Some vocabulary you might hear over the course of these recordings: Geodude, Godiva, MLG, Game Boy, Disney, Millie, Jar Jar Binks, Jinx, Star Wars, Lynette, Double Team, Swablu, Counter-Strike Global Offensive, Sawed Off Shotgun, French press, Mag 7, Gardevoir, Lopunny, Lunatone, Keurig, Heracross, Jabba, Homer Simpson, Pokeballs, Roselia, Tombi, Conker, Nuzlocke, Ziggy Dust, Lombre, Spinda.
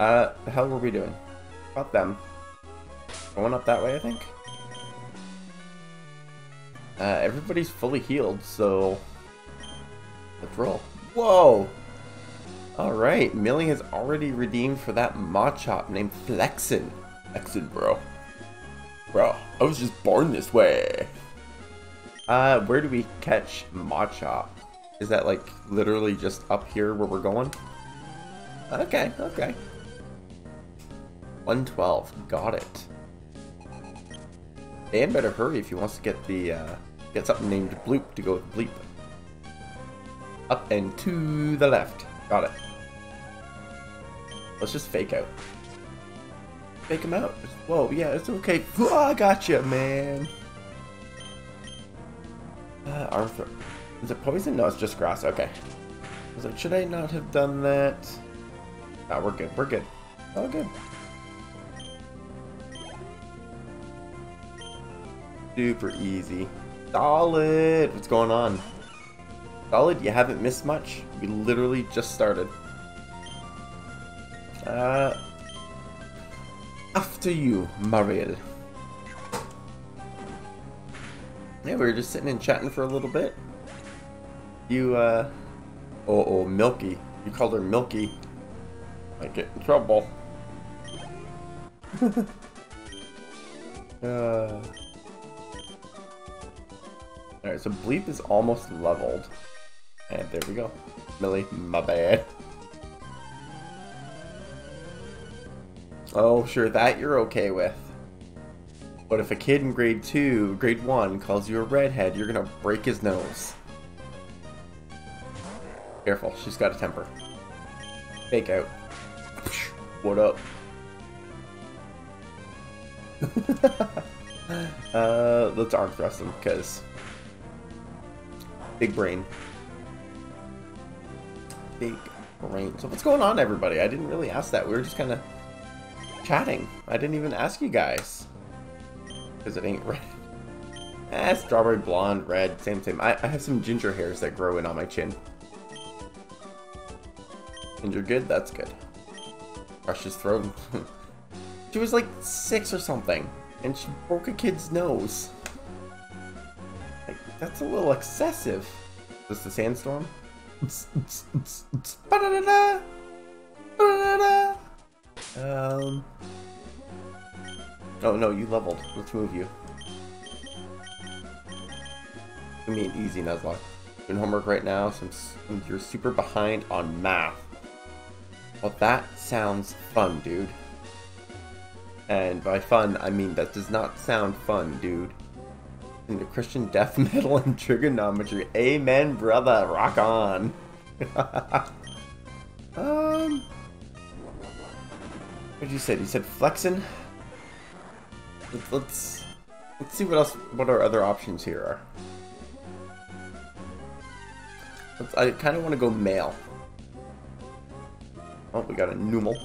The hell were we doing? About them. Going up that way, I think? Everybody's fully healed, so... let's roll. Whoa! Alright, Millie has already redeemed for that Machop named Flexin. Flexin, bro. Bro, I was just born this way. Where do we catch Machop? Is that like literally just up here where we're going? Okay, okay. 112, got it. Dan better hurry if he wants to get the get something named Bloop to go with Bleep. Up and to the left, got it. Let's just fake out. Fake him out. Whoa, yeah, it's okay. Oh, I gotcha, man. Arm Thrust. Is it poison? No, it's just grass. Okay. I was like, should I not have done that? Nah, we're good. We're good. Oh, good. Super easy. Solid! What's going on? Solid, you haven't missed much. We literally just started. After you, Mariel. Yeah, we were just sitting and chatting for a little bit. You, oh, Milky. You called her Milky. Might get in trouble. Alright, so Bleep is almost leveled. And there we go. Millie, my bad. Oh, sure, that you're okay with. But if a kid in grade 1 calls you a redhead, you're gonna break his nose. Careful, she's got a temper. Fake out. What up? Let's arm thrust him, because... big brain. Big brain. So what's going on, everybody? I didn't really ask that. We were just kind of chatting. I didn't even ask you guys. Because it ain't red. Eh, strawberry blonde, red, same. I have some ginger hairs that grow in on my chin. And you're good? That's good. Crushed his throat. She was like 6 or something. And she broke a kid's nose. Like, that's a little excessive. Just the sandstorm? Oh no, you leveled. Let's move you. Give me an easy Nuzlocke. Doing homework right now since you're super behind on math. Well, that sounds fun, dude. And by fun, I mean that does not sound fun, dude. Into Christian death metal and trigonometry. Amen, brother. Rock on. What'd you say? You said flexin'? Let's see what else, what our other options here are. I kind of want to go male. Oh, we got a numal.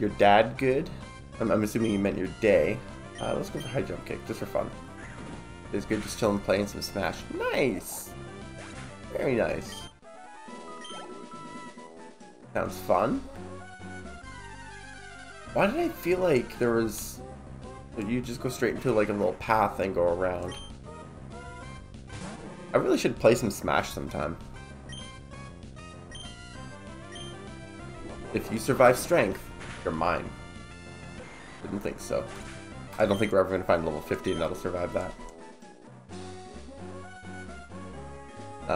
Your dad good? I'm assuming you meant your day. Let's go for high jump kick, just for fun. It's good, just chilling, playing some Smash. Nice! Very nice. Sounds fun. Why did I feel like there was... you just go straight into like a little path and go around. I really should play some Smash sometime. If you survive strength, you're mine. Didn't think so. I don't think we're ever going to find level 15 that'll survive that.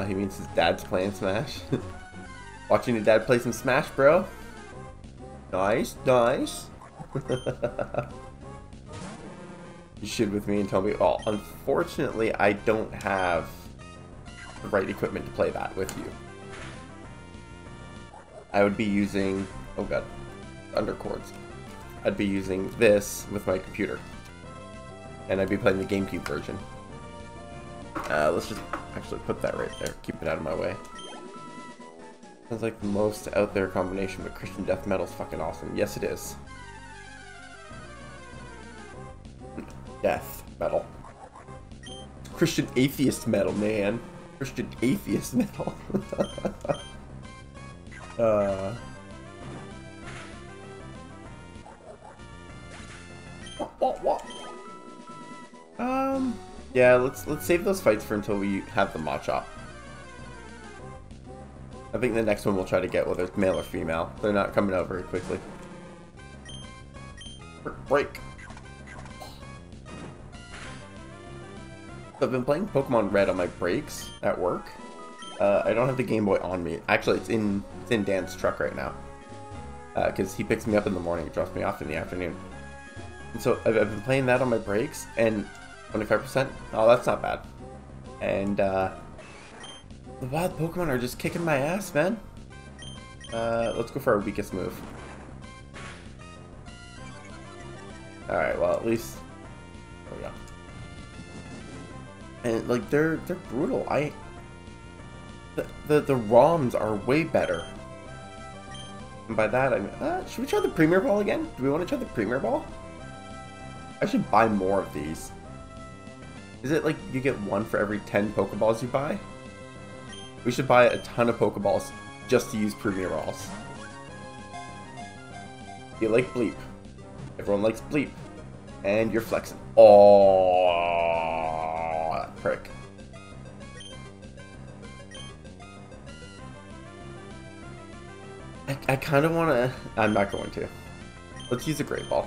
He means his dad's playing Smash. Watching your dad play some Smash, bro. Nice, nice. You should with me and Tombi. Oh, unfortunately, I don't have the right equipment to play that with you. I would be using... oh god. Undercords. I'd be using this with my computer. And I'd be playing the GameCube version. Let's just actually put that right there. Keep it out of my way. Sounds like the most out there combination, but Christian death metal's fucking awesome. Yes, it is. Death metal. Christian atheist metal, man. Christian atheist metal. Yeah, let's save those fights for until we have the Machop. I think the next one we'll try to get, whether it's male or female. They're not coming out very quickly. Break! So I've been playing Pokemon Red on my breaks at work. I don't have the Game Boy on me. Actually, it's in Dan's truck right now. Because he picks me up in the morning and drops me off in the afternoon. And so I've been playing that on my breaks, and 25%? Oh, that's not bad. And the wild Pokemon are just kicking my ass, man. Let's go for our weakest move. Alright, well, at least... there we go. And, like, they're brutal. The ROMs are way better. And by that, I mean... should we try the Premier Ball again? Do we want to try the Premier Ball? I should buy more of these. Is it like you get one for every 10 Pokeballs you buy? We should buy a ton of Pokeballs just to use Premier Balls. You like Bleep. Everyone likes Bleep. And you're flexing. Oh, that prick. I kind of want to... I'm not going to. Let's use a Great Ball.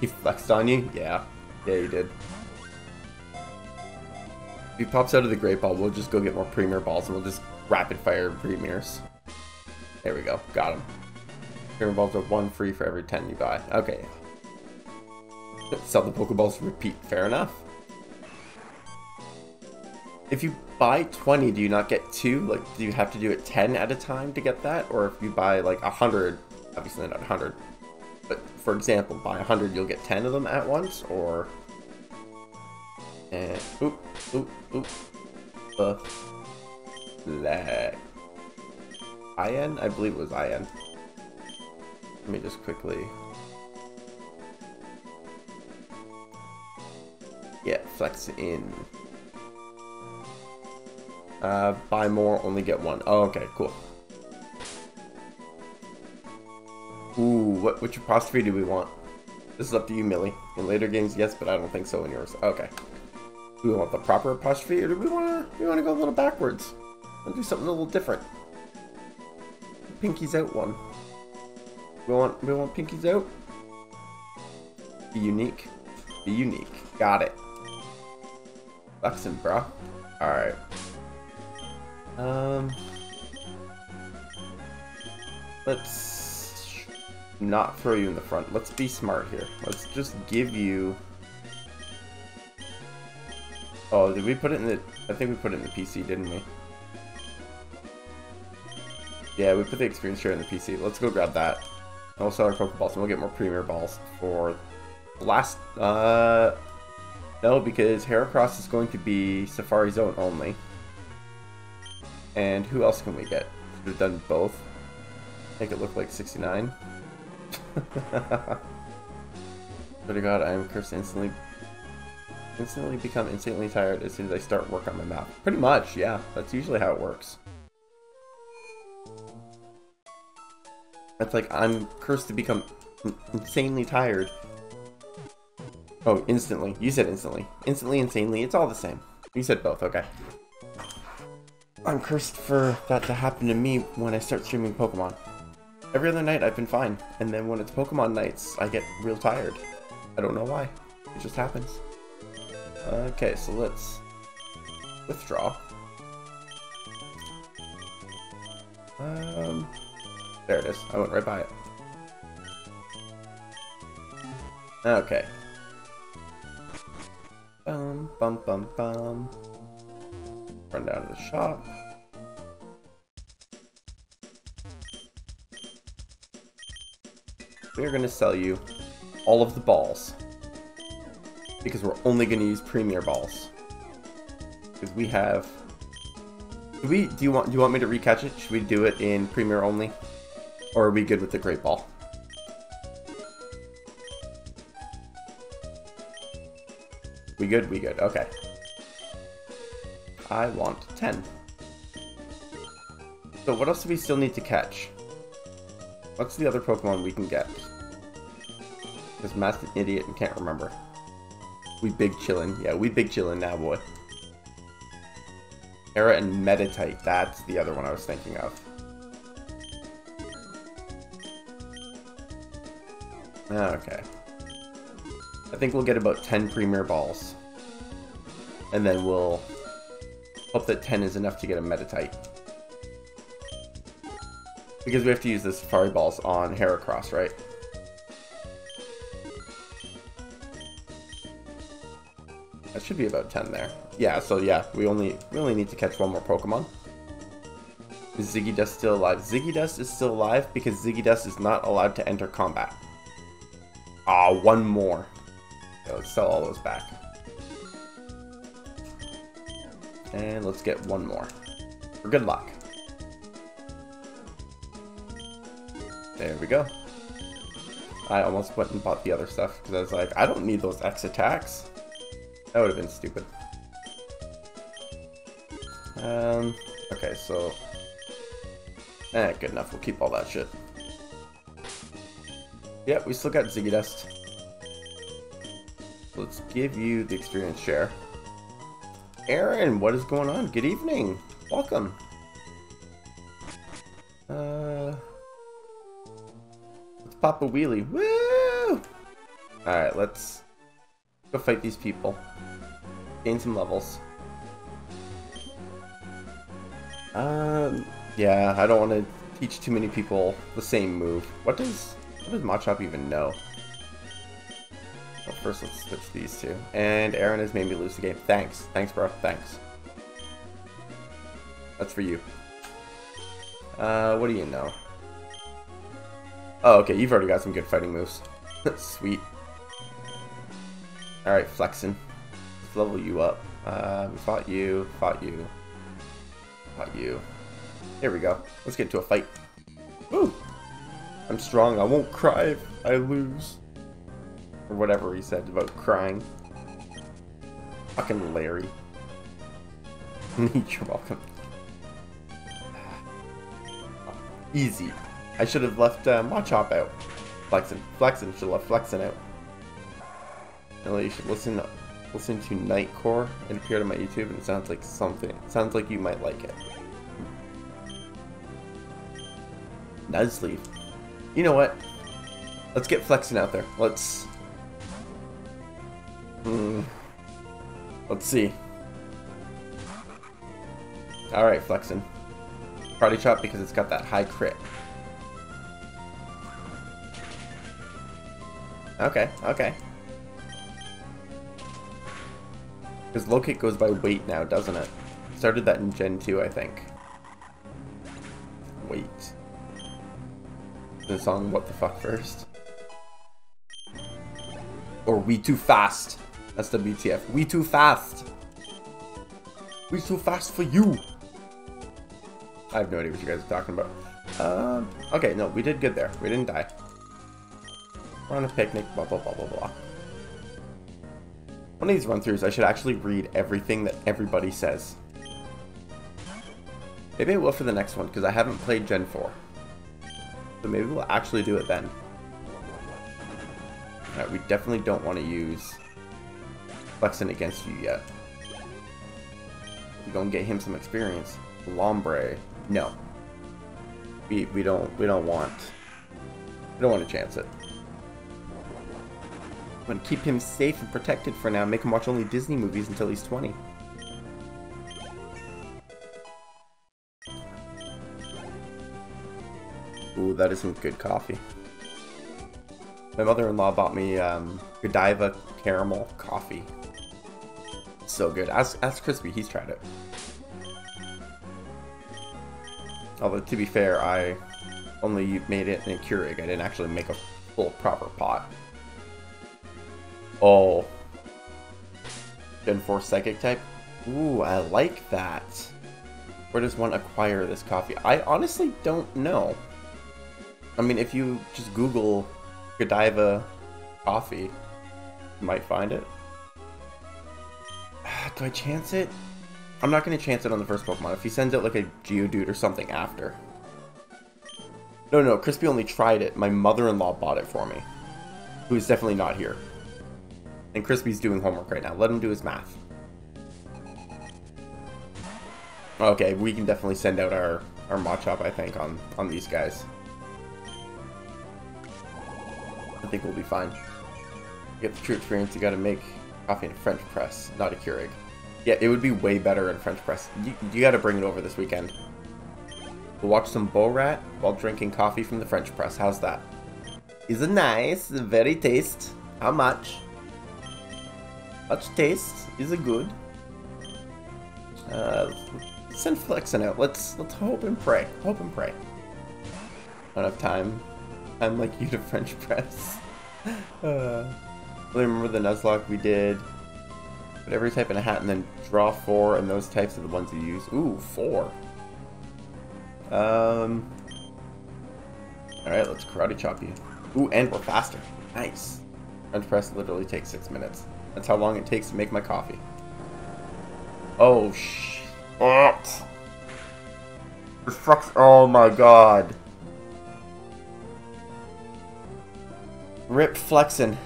He flexed on you? Yeah. Yeah, he did. If he pops out of the Great Ball, we'll just go get more Premier Balls, and we'll just rapid-fire Premiers. There we go. Got him. Premier Balls are one free for every 10 you buy. Okay. Sell the Pokeballs, repeat. Fair enough. If you buy 20, do you not get 2? Like, do you have to do it 10 at a time to get that? Or if you buy, like, 100, obviously not 100, but, for example, buy 100, you'll get 10 of them at once, or... And oop, oop, oop, black. IN? I believe it was IN. Let me just quickly. Yeah, flex in. Buy more, only get one. Oh, okay, cool. Ooh, which apostrophe do we want? This is up to you, Millie. In later games, yes, but I don't think so in yours. Okay. Do we want the proper apostrophe, or do we want to go a little backwards? We'll do something a little different. Pinkies out one. We want pinkies out. Be unique. Be unique. Got it. Flexin', bruh. All right. Let's not throw you in the front. Let's be smart here. Let's just give you. Oh, did we put it in the... I think we put it in the PC, didn't we? Yeah, we put the experience share in the PC. Let's go grab that. And we'll sell our Pokeballs, and we'll get more Premier Balls for the last... No, because Heracross is going to be Safari Zone only. And who else can we get? Should have done both. Make it look like 69. But to God, I am cursed instantly. Instantly become instantly tired as soon as I start work on my map. Pretty much, yeah. That's usually how it works. That's like, I'm cursed to become insanely tired. Oh, instantly. You said instantly. Instantly, insanely, it's all the same. You said both, okay. I'm cursed for that to happen to me when I start streaming Pokemon. Every other night I've been fine, and then when it's Pokemon nights, I get real tired. I don't know why. It just happens. Okay, so let's withdraw. There it is. I went right by it. Okay. Bum, bum, bum, bum. Run down to the shop. We're gonna sell you all of the balls. Because we're only going to use Premier Balls. Because we have... Do you want me to recatch it? Should we do it in Premier only? Or are we good with the Great Ball? We good? We good. Okay. I want 10. So what else do we still need to catch? What's the other Pokemon we can get? This masked idiot and can't remember. We big chillin'. Yeah, we big chillin' now, boy. Hera and Meditite. That's the other one I was thinking of. Okay. I think we'll get about 10 Premier Balls. And then we'll hope that 10 is enough to get a Meditite. Because we have to use the Safari Balls on Heracross, right? That should be about 10 there. Yeah, so yeah, we only need to catch one more Pokemon. Is Ziggy Dust still alive? Ziggy Dust is still alive because Ziggy Dust is not allowed to enter combat. Ah, one more. Okay, let's sell all those back. And let's get one more. For good luck. There we go. I almost went and bought the other stuff because I was like, I don't need those X attacks. That would have been stupid. Okay, so... good enough. We'll keep all that shit. Yep, we still got Ziggy Dust. Let's give you the experience share. Aaron, what is going on? Good evening. Welcome. Let's pop a wheelie. Woo! Alright, let's go fight these people. Gain some levels. Yeah, I don't want to teach too many people the same move. What does Machop even know? Well, first let's switch these two. And Aaron has made me lose the game. Thanks. Thanks, bro. Thanks. That's for you. What do you know? Oh, okay. You've already got some good fighting moves. Sweet. Alright, Flexin. Let's level you up. We fought you. Here we go. Let's get into a fight. Woo! I'm strong, I won't cry if I lose. Or whatever he said about crying. Fucking Larry. You're welcome. Easy. I should have left Machop out. Flexin should have left Flexin out. Millie, you should listen to Nightcore. It appeared on my YouTube and it sounds like something. It sounds like you might like it. Nuzlocke. You know what? Let's get Flexin out there. Let's... let's see. Alright, Flexin. Karate Chop because it's got that high crit. Okay, okay. Because low kick goes by weight now, doesn't it? Started that in Gen 2, I think. Weight. The song What the Fuck First. Or We Too Fast. That's the BTF. We Too Fast. We Too Fast for you. I have no idea what you guys are talking about. Okay, no, we did good there. We didn't die. We're on a picnic, blah, blah, blah, blah, blah. One of these run-throughs, I should actually read everything that everybody says. Maybe I will for the next one, because I haven't played Gen 4. So maybe we'll actually do it then. Alright, we definitely don't want to use Flexin against you yet. We're gonna get him some experience. Lombre. No. We don't want to chance it. I'm gonna keep him safe and protected for now, make him watch only Disney movies until he's 20. Ooh, that is some good coffee. My mother-in-law bought me Godiva caramel coffee. So good. Ask Crispy, he's tried it. Although, to be fair, I only made it in a Keurig. I didn't actually make a full proper pot. Oh. Gen 4 Psychic type? Ooh, I like that. Where does one acquire this coffee? I honestly don't know. I mean, if you just Google Godiva coffee, you might find it. Do I chance it? I'm not going to chance it on the first Pokemon. If he sends out like a Geodude or something after. No, Crispy only tried it. My mother-in-law bought it for me, who's definitely not here. And Crispy's doing homework right now. Let him do his math. Okay, we can definitely send out our Machop, I think, on these guys. I think we'll be fine. Get the true experience, you gotta make coffee in a French press, not a Keurig. Yeah, it would be way better in French press. You gotta bring it over this weekend. We'll watch some Bo Rat while drinking coffee from the French press. How's that? Is it nice? Very taste. How much? Much taste? Is it good? Send Flexin out. Let's hope and pray. Hope and pray. I don't have time. I'm like you to French press. Really remember the Nuzlocke we did. Put every type in a hat and then draw four, and those types are the ones you use. Ooh, four. Alright, let's karate chop you. Ooh, and we're faster. Nice. French press literally takes 6 minutes. That's how long it takes to make my coffee. Oh, shit. Oh my god. Rip Flexin.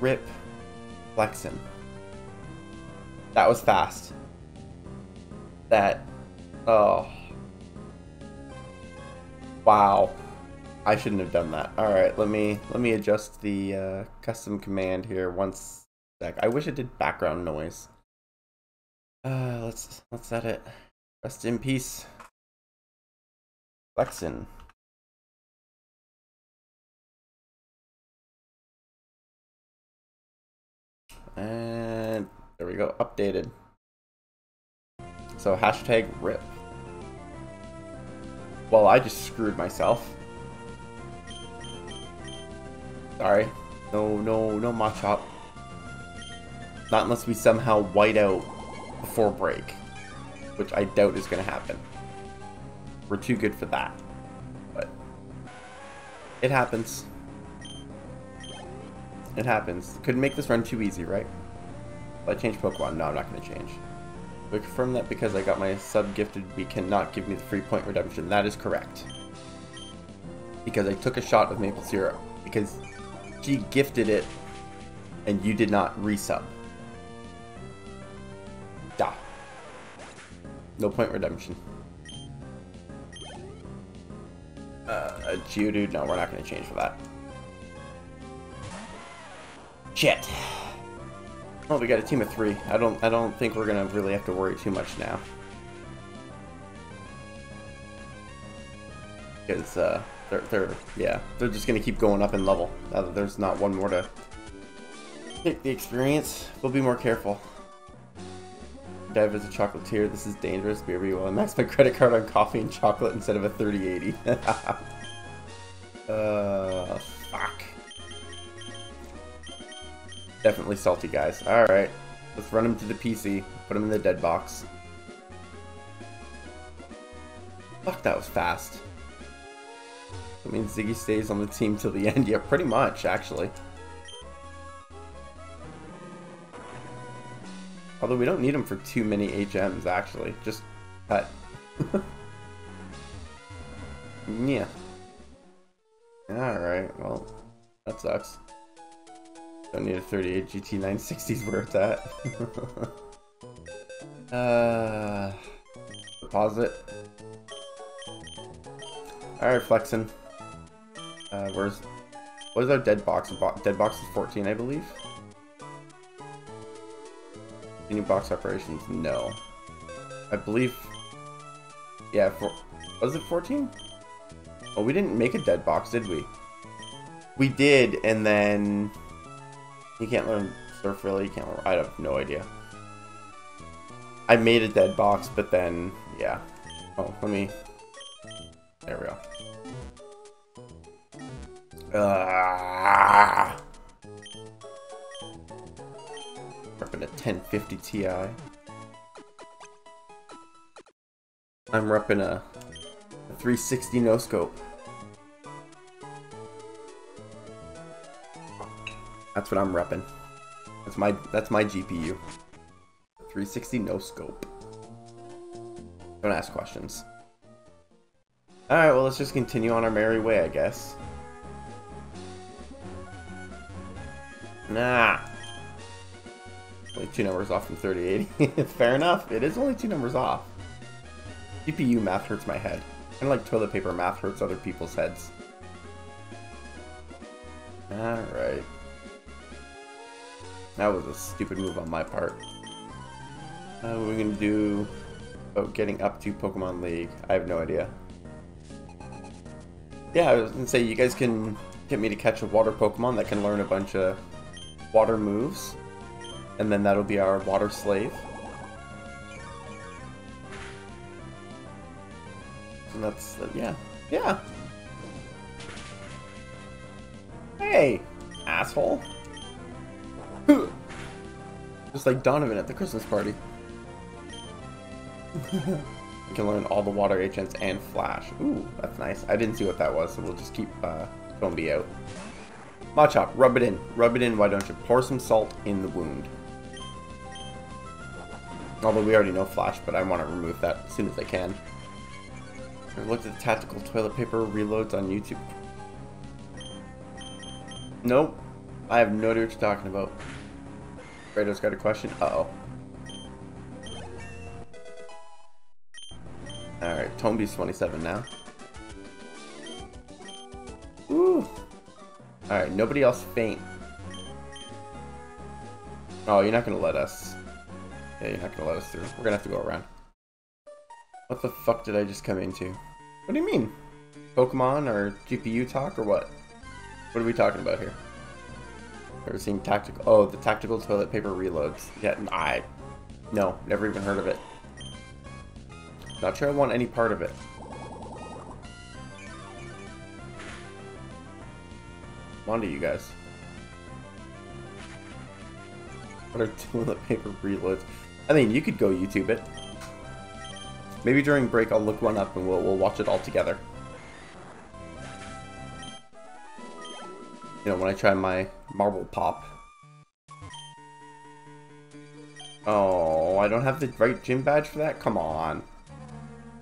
Rip Flexin. That was fast. That. Oh. Wow. I shouldn't have done that. All right, let me adjust the custom command here once. I wish it did background noise. Let's set it. Rest in peace, Flexin. And there we go, updated. So hashtag rip. Well, I just screwed myself. Sorry. No Machop. Not unless we somehow white out before break, which I doubt is going to happen. We're too good for that, but it happens. It happens. Couldn't make this run too easy, right? Will I change Pokemon? No, I'm not going to change. We confirm that because I got my sub gifted, we cannot give me the free point redemption. That is correct. Because I took a shot of maple syrup. Because she gifted it, and you did not resub. Duh. No point redemption. Geodude, no, we're not going to change for that. Shit. Well, we got a team of three. I don't think we're gonna really have to worry too much now. Because they're just gonna keep going up in level. Now that there's not one more to take the experience, we'll be more careful. Dive as a chocolatier. This is dangerous. BRB1. Max my credit card on coffee and chocolate instead of a 3080. Fuck. Definitely salty, guys. Alright. Let's run him to the PC. Put him in the dead box. Fuck, that was fast. That means Ziggy stays on the team till the end. Yeah, pretty much, actually. Although we don't need him for too many HMs, actually. Just cut. Yeah. Alright, well, that sucks. Don't need a 38 GT 960s where it's at. Deposit. Alright, Flexin. Where's... What is our dead box? Dead box is 14, I believe. Any box operations? No. I believe... Yeah, was it 14? Oh, we didn't make a dead box, did we? We did, and then... You can't learn surf, really? You can't learn... I have no idea. I made a dead box, but then... Yeah. Oh, let me... There we go. Repping a 1050 Ti. I'm repping a 360 no-scope. That's what I'm repping. That's my GPU. 360 no scope. Don't ask questions. Alright, well, let's just continue on our merry way, I guess. Nah. Only 2 numbers off from 3080. Fair enough. It is only 2 numbers off. GPU math hurts my head. Kind of like toilet paper math hurts other people's heads. Alright. That was a stupid move on my part. What are we going to do about getting up to Pokemon League? I have no idea. Yeah, I was going to say, you guys can get me to catch a water Pokemon that can learn a bunch of water moves. And then that'll be our water slave. And that's, yeah. Yeah! Hey! Asshole! Just like Donovan at the Christmas party. You can learn all the water agents and Flash. Ooh, that's nice. I didn't see what that was, so we'll just keep Tombi out. Machop, rub it in. Rub it in, why don't you? Pour some salt in the wound. Although we already know Flash, but I want to remove that as soon as I can. I've looked at the tactical toilet paper reloads on YouTube. Nope. I have no idea what you're talking about. Rado's got a question? Uh-oh. Alright, Tombi's 27 now. Ooh. Alright, nobody else faint. Oh, you're not gonna let us. Yeah, you're not gonna let us through. We're gonna have to go around. What the fuck did I just come into? What do you mean? Pokemon or GPU talk or what? What are we talking about here? Ever seen tactical? Oh, the tactical toilet paper reloads. Yeah, no, never even heard of it. Not sure I want any part of it. I'm on to you guys. What are toilet paper reloads? I mean, you could go YouTube it. Maybe during break I'll look one up and we'll watch it all together. You know, when I try my marble pop. Oh, I don't have the right gym badge for that? Come on.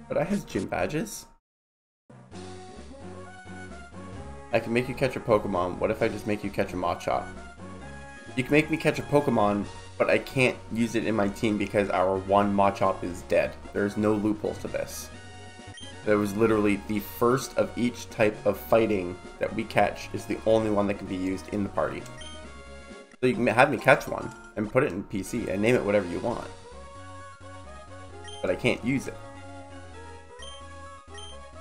But I have gym badges. I can make you catch a Pokemon. What if I just make you catch a Machop? You can make me catch a Pokemon, but I can't use it in my team because our one Machop is dead. There's no loophole to this. That was literally the first of each type of fighting that we catch is the only one that can be used in the party. So you can have me catch one and put it in PC and name it whatever you want. But I can't use it.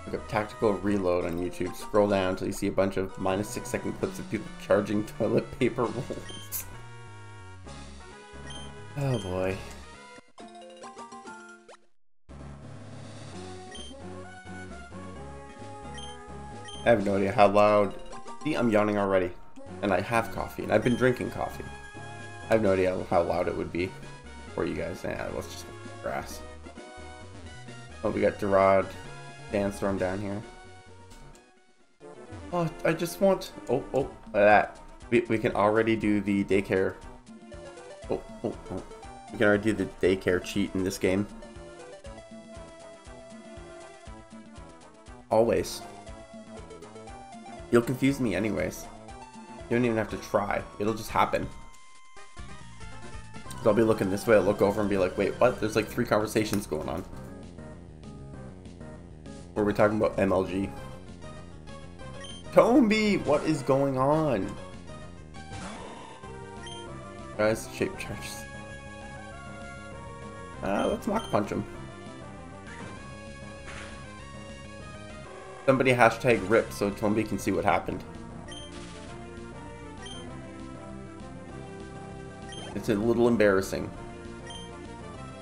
Look up Tactical Reload on YouTube. Scroll down until you see a bunch of -6-second clips of people charging toilet paper rolls. Oh boy. I have no idea how loud. See, I'm yawning already. And I have coffee, and I've been drinking coffee. I have no idea how loud it would be for you guys. Nah, let's just grass. Oh, we got Dorad, Sandstorm down here. Oh, I just want. Oh, look at that. We can already do the daycare. Oh. We can already do the daycare cheat in this game. Always. You'll confuse me anyways. You don't even have to try. It'll just happen. So I'll be looking this way, I'll look over and be like, wait, what? There's like 3 conversations going on. Where we're talking about MLG. Tombi! What is going on? Guys, shape charges. Let's mock punch him. Somebody #RIP so Tombi can see what happened. It's a little embarrassing.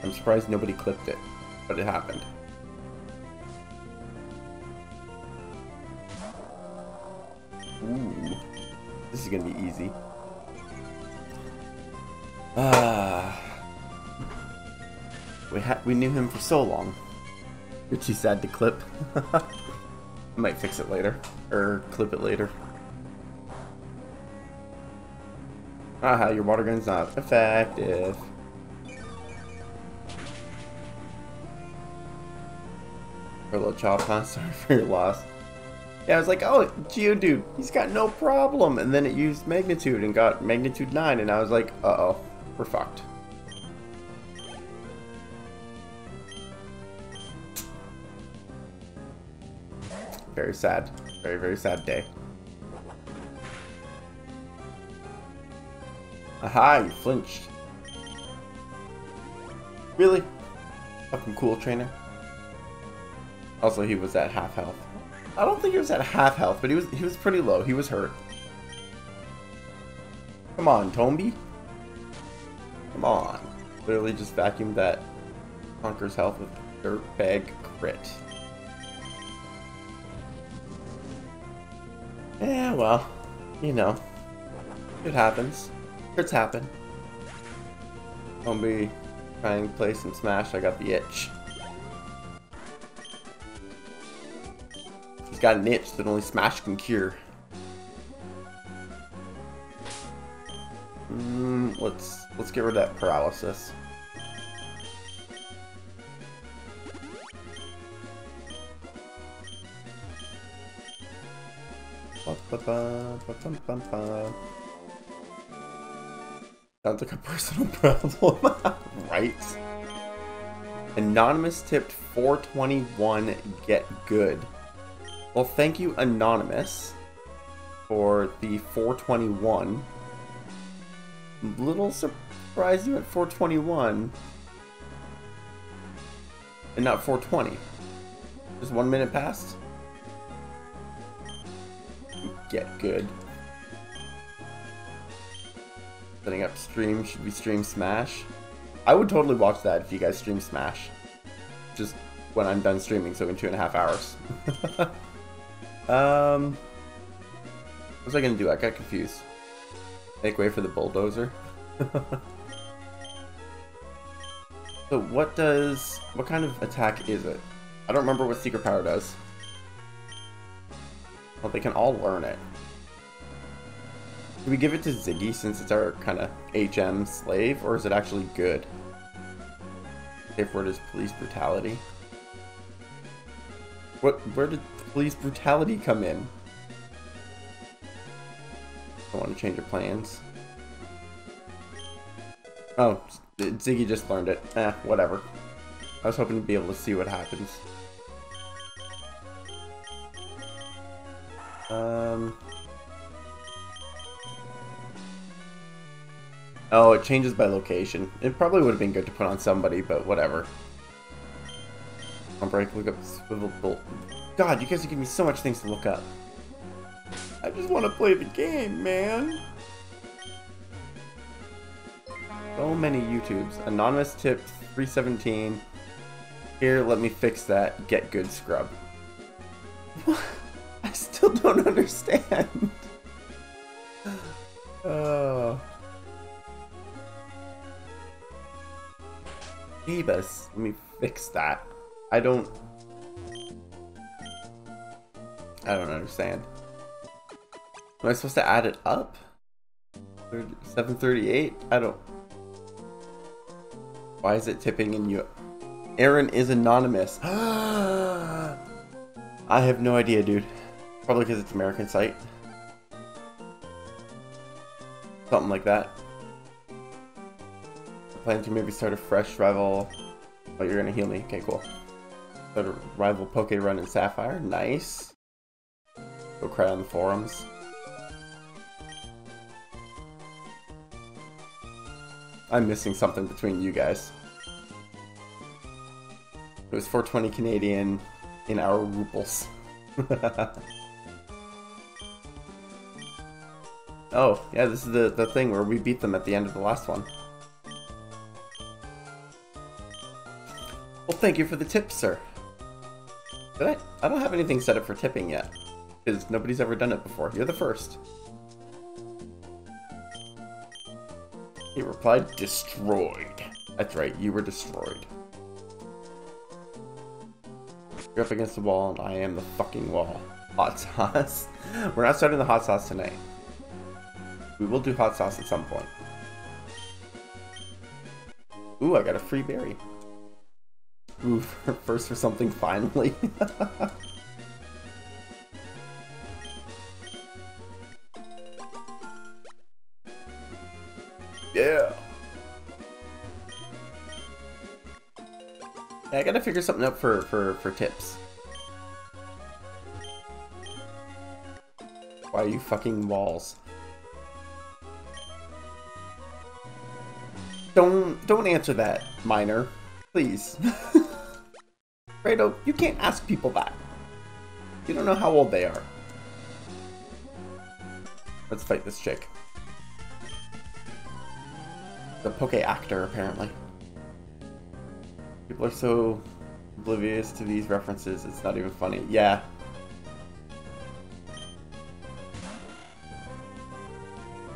I'm surprised nobody clipped it, but it happened. Ooh. This is gonna be easy. We knew him for so long. You're too sad to clip. I might fix it later, or clip it later. Aha, your water gun's not effective. Or Machop, huh? Sorry for your loss. Yeah, I was like, oh, Geodude, he's got no problem. And then it used Magnitude and got Magnitude 9, and I was like, uh-oh, we're fucked. Very sad. Very, very sad day. Aha, you flinched. Really? Fucking cool, trainer. Also, he was at half health. I don't think he was at half health, but he was pretty low. He was hurt. Come on, Tombi. Come on. Literally just vacuumed that Conker's health with dirtbag crit. Yeah, well, you know, it happens. Crits happen. Tombi trying to play some Smash. I got the itch. He's got an itch that only Smash can cure. Let's get rid of that paralysis. Sounds like a personal problem. Right? Anonymous tipped 421, get good. Well, thank you, Anonymous, for the 421. I'm a little surprised you at 421 and not 420. Just 1 minute past. Get good. Setting up stream. Should we stream Smash? I would totally watch that if you guys stream Smash. Just when I'm done streaming, so in 2.5 hours. What was I gonna do? I got confused. Make way for the bulldozer. So what kind of attack is it? I don't remember what secret power does. Well, they can all learn it. Do we give it to Ziggy since it's our kind of HM slave, or is it actually good? Safe word is police brutality. Where did police brutality come in? I want to change your plans. Oh, Ziggy just learned it. Eh, whatever. I was hoping to be able to see what happens. Oh, it changes by location. It probably would have been good to put on somebody, but whatever. On break, look up Swivel Bolt. God, you guys are giving me so much things to look up. I just want to play the game, man. So many YouTubes. Anonymous tip 317. Here, let me fix that. Get good, scrub. What? I still don't understand. Oh. Jeebus, let me fix that. I don't understand. Am I supposed to add it up? 738? I don't. Why is it tipping in you? Aaron is anonymous. I have no idea, dude. Probably because it's American site. Something like that. I plan to maybe start a fresh rival. Oh, you're gonna heal me. Okay, cool. Start a rival Poke Run in Sapphire. Nice. Go cry on the forums. I'm missing something between you guys. It was 420 Canadian in our ruples. Oh, yeah, this is the thing where we beat them at the end of the last one. Well, thank you for the tip, sir. Did I don't have anything set up for tipping yet, because nobody's ever done it before. You're the first. He replied, destroyed. That's right, you were destroyed. You're up against the wall, and I am the fucking wall. Hot sauce. We're not starting the hot sauce tonight. We will do hot sauce at some point. Ooh, I got a free berry. Ooh, first for something finally. Yeah. Yeah, I gotta figure something out for tips. Why are you fucking walls? Don't answer that, Miner. Please. Fredo, you can't ask people that. You don't know how old they are. Let's fight this chick. The Poke actor, apparently. People are so oblivious to these references, it's not even funny. Yeah.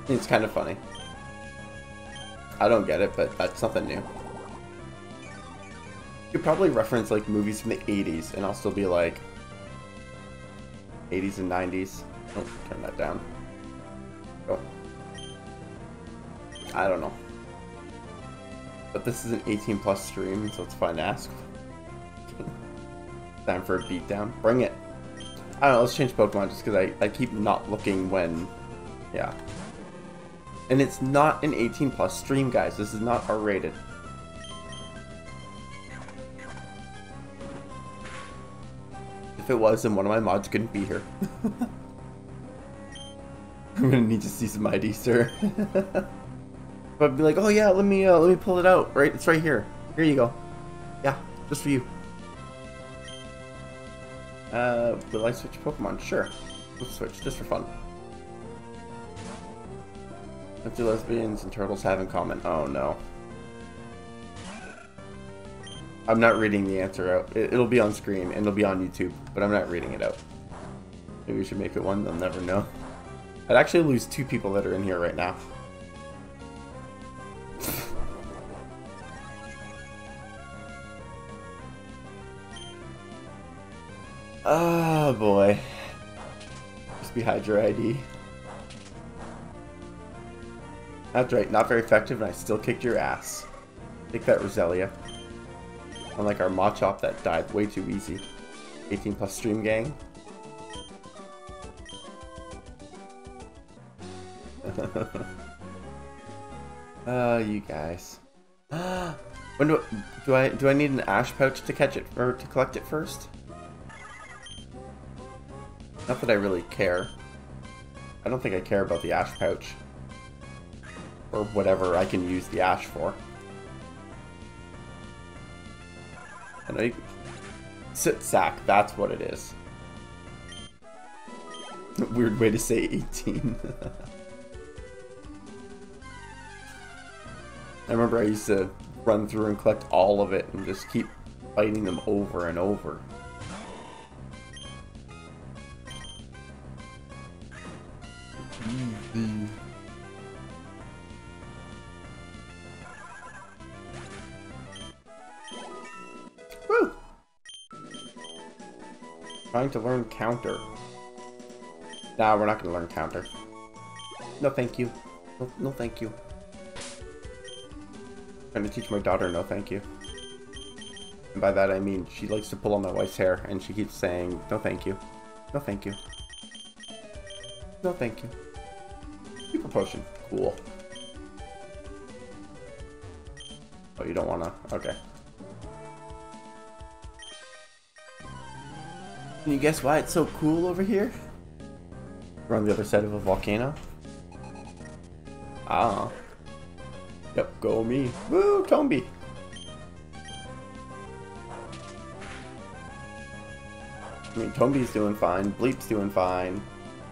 It's kind of funny. I don't get it, but that's something new. You could probably reference like movies from the 80s and I'll still be like 80s and 90s. Oh, turn that down. Oh. I don't know. But this is an 18+ stream, so it's fine to ask. Time for a beatdown. Bring it. I don't know, let's change Pokemon just because I keep not looking when... Yeah. And it's not an 18+ stream, guys. This is not R-rated. If it was, then one of my mods couldn't be here. I'm gonna need to see some ID, sir. But I'd be like, oh yeah, let me pull it out. Right, it's right here. Here you go. Yeah, just for you. Will I switch Pokemon? Sure. We'll switch, just for fun. What do lesbians and turtles have in common? Oh no. I'm not reading the answer out. It'll be on screen and it'll be on YouTube, but I'm not reading it out. Maybe we should make it one, they'll never know. I'd actually lose two people that are in here right now. Oh boy. Just be Hydra ID. That's right, not very effective, and I still kicked your ass. Take that, Roselia. Unlike our Machop that died way too easy. 18+ stream gang. Oh, you guys. When do I need an ash pouch to catch it or to collect it first? Not that I really care. I don't think I care about the ash pouch. Or whatever I can use the ash for. And I sit sack, that's what it is. Weird way to say 18. I remember I used to run through and collect all of it and just keep fighting them over and over. Easy. Trying to learn counter. Nah, we're not gonna learn counter. No thank you. No thank you. I'm trying to teach my daughter no thank you. And by that I mean she likes to pull on my wife's hair and she keeps saying no thank you. No thank you. No thank you. Super potion. Cool. Oh, you don't wanna? Okay. Can you guess why it's so cool over here? We're on the other side of a volcano. Ah. Yep, go me. Woo, Tombi! I mean, Tombi's doing fine, Bleep's doing fine,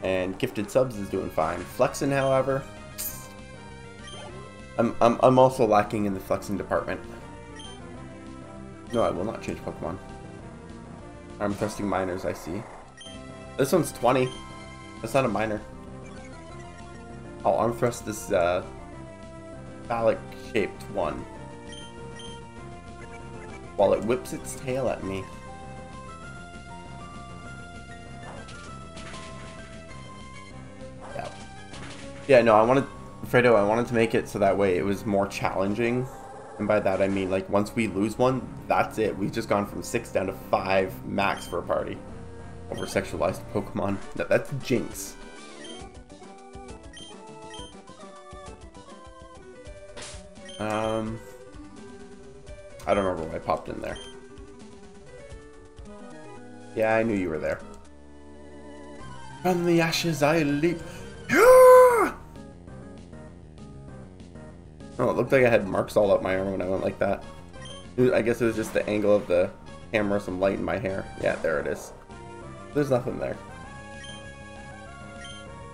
and Gifted Subs is doing fine. Flexin, however... I'm also lacking in the Flexin department. No, I will not change Pokemon. Arm thrusting miners, I see. This one's 20. That's not a miner. I'll arm thrust this phallic shaped one. While it whips its tail at me. Yeah. Yeah, no, I wanted to make it so that way it was more challenging And by that I mean, like, once we lose one, that's it. We've just gone from 6 down to 5 max for a party. Over-sexualized Pokemon. No, that's Jinx. I don't remember why I popped in there. Yeah, I knew you were there. From the ashes I leap. Yeah! Oh, it looked like I had marks all up my arm when I went like that. I guess it was just the angle of the camera, some light in my hair. Yeah, there it is. There's nothing there.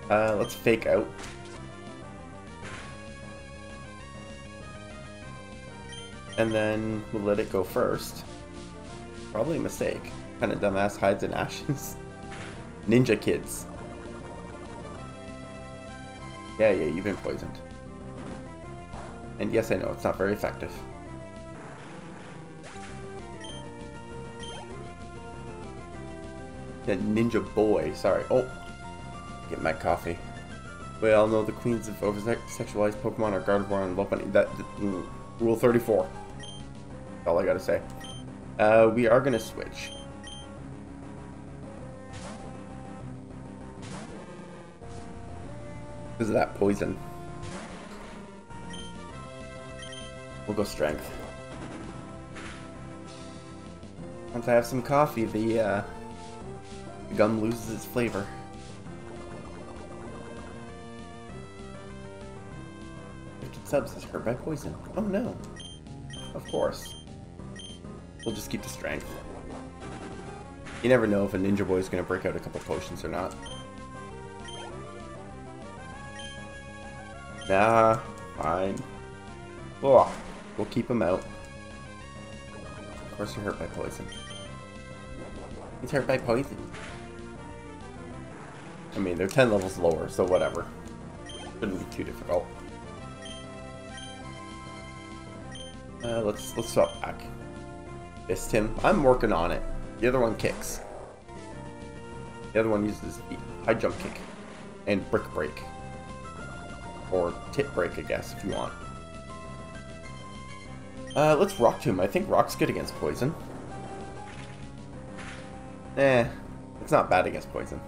Let's fake out. And then we'll let it go first. Probably a mistake. Kind of dumbass hides in ashes. Ninja kids. Yeah, you've been poisoned. And yes, I know, it's not very effective. That ninja boy, sorry. Oh, get my coffee. We all know the queens of over-sexualized Pokemon are Gardevoir and Lopunny. Rule 34. That's all I gotta say. We are gonna switch. Because of that poison. We'll go strength. Once I have some coffee, the gum loses its flavor. Gifted subs is hurt by poison. Oh no. Of course. We'll just keep the strength. You never know if a ninja boy is going to break out a couple potions or not. Nah, fine. Oh, we'll keep him out. Of course you're hurt by poison. He's hurt by poison. I mean, they're 10 levels lower, so whatever. Shouldn't be too difficult. Let's swap back. Missed him. I'm working on it. The other one kicks. The other one uses high jump kick. And brick break. Or tip break, I guess, if you want. Let's Rock Tomb. I think Rock's good against poison. Eh, it's not bad against poison.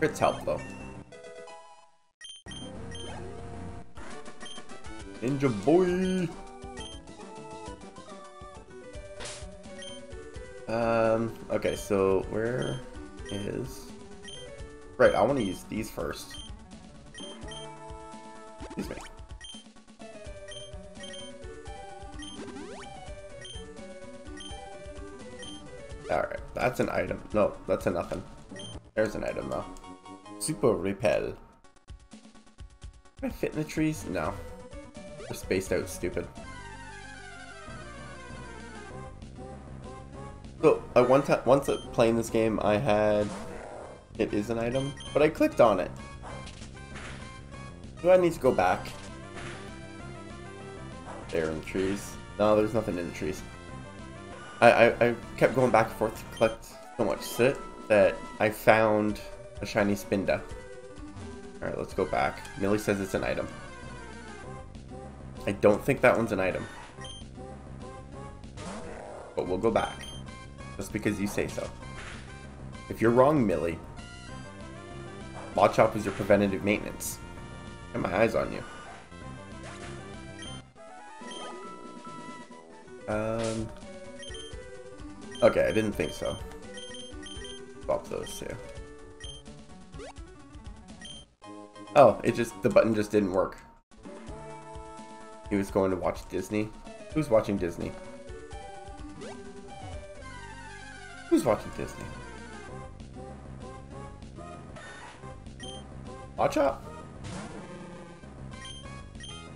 Crits help, though. Ninja boy! Okay, so where is... Right, I want to use these first. Excuse me. Alright, that's an item. No, that's a nothing. There's an item, though. Super Repel. Can I fit in the trees? No. They're spaced out, stupid. So, once playing this game, I had... It is an item, but I clicked on it. Do I need to go back? They're in the trees. No, there's nothing in the trees. I kept going back and forth to collect so much soot that I found a shiny Spinda. Alright, let's go back. Millie says it's an item. I don't think that one's an item. But we'll go back. Just because you say so. If you're wrong, Millie, Machop is your preventative maintenance. Get my eyes on you. Okay, I didn't think so. Swap those two. Oh, the button just didn't work. He was going to watch Disney. Who's watching Disney? Who's watching Disney? Watch out!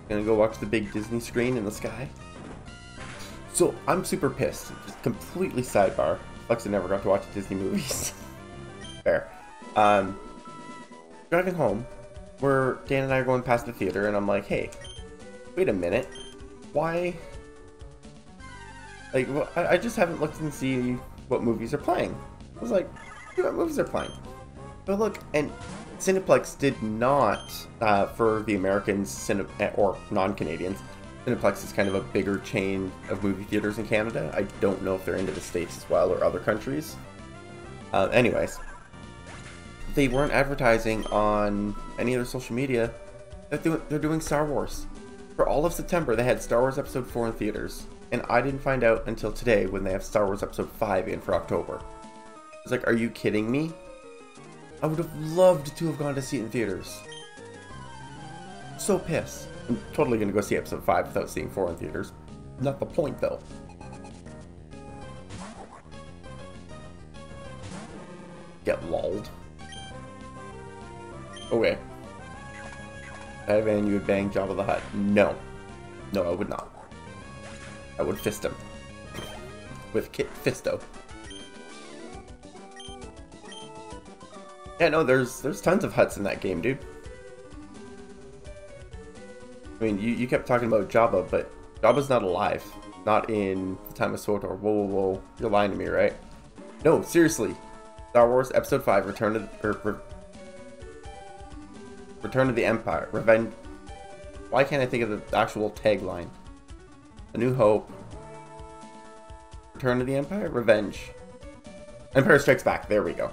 Gonna go watch the big Disney screen in the sky. So, I'm super pissed. Just completely sidebar. Flexin never got to watch Disney movies. Fair. Driving home, where Dan and I are going past the theater, and I'm like, hey, wait a minute. Why? Like, well, I just haven't looked and see what movies are playing. I was like, what movies are playing? But look, and Cineplex did not, for the Americans or non-Canadians, Cineplex is kind of a bigger chain of movie theaters in Canada. I don't know if they're into the States as well or other countries. Anyways, they weren't advertising on any other social media that they're doing Star Wars. For all of September, they had Star Wars Episode 4 in theaters, and I didn't find out until today when they have Star Wars Episode 5 in for October. I was like, are you kidding me? I would have loved to have gone to see it in theaters. So pissed. I'm totally gonna go see Episode 5 without seeing 4 in theaters. Not the point, though. Get lulled. Okay. Ivan, you would bang Jabba the Hutt. No. No, I would not. I would fist him. With Kit Fisto. Yeah, no, there's tons of huts in that game, dude. I mean, you kept talking about Jabba, but Jabba's not alive. Not in the time of SWTOR. Whoa, whoa, whoa. You're lying to me, right? No, seriously. Star Wars Episode 5, Return of the Empire. Revenge. Why can't I think of the actual tagline? A New Hope. Return of the Empire? Revenge. Empire Strikes Back. There we go.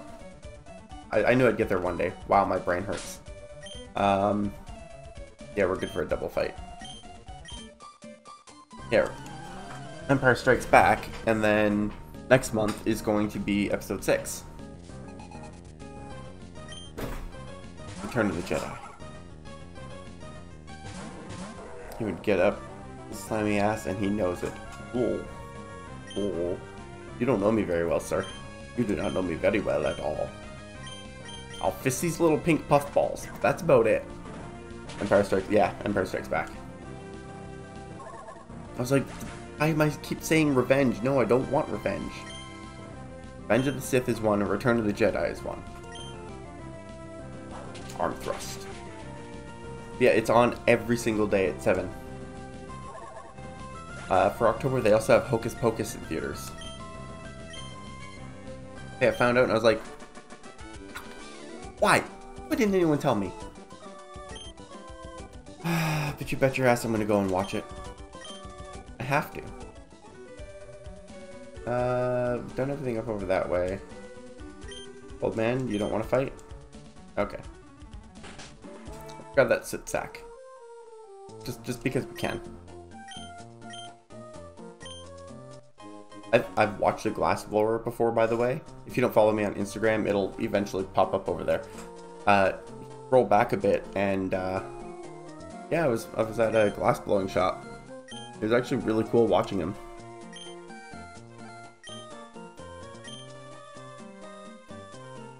I knew I'd get there one day. Wow, my brain hurts. Yeah, we're good for a double fight. Yeah. Empire Strikes Back, and then next month is going to be Episode 6. Return of the Jedi. He would get up his slimy ass, and he knows it. Ooh. Ooh. You don't know me very well, sir. You do not know me very well at all. I'll fist these little pink puffballs. That's about it. Empire Strikes... Yeah, Empire Strikes Back. I was like, why am I keep saying revenge? No, I don't want revenge. Revenge of the Sith is one, and Return of the Jedi is one. Arm Thrust. Yeah, it's on every single day at 7. For October, they also have Hocus Pocus in theaters. Yeah, I found out, and I was like... Why? Why didn't anyone tell me? But you bet your ass I'm gonna go and watch it. I have to. Done everything up over that way. Old man, you don't want to fight? Okay. Grab that sit sack. Just because we can. I've watched a glass blower before, by the way. If you don't follow me on Instagram, it'll eventually pop up over there. Roll back a bit, and yeah, I was at a glass blowing shop. It was actually really cool watching him.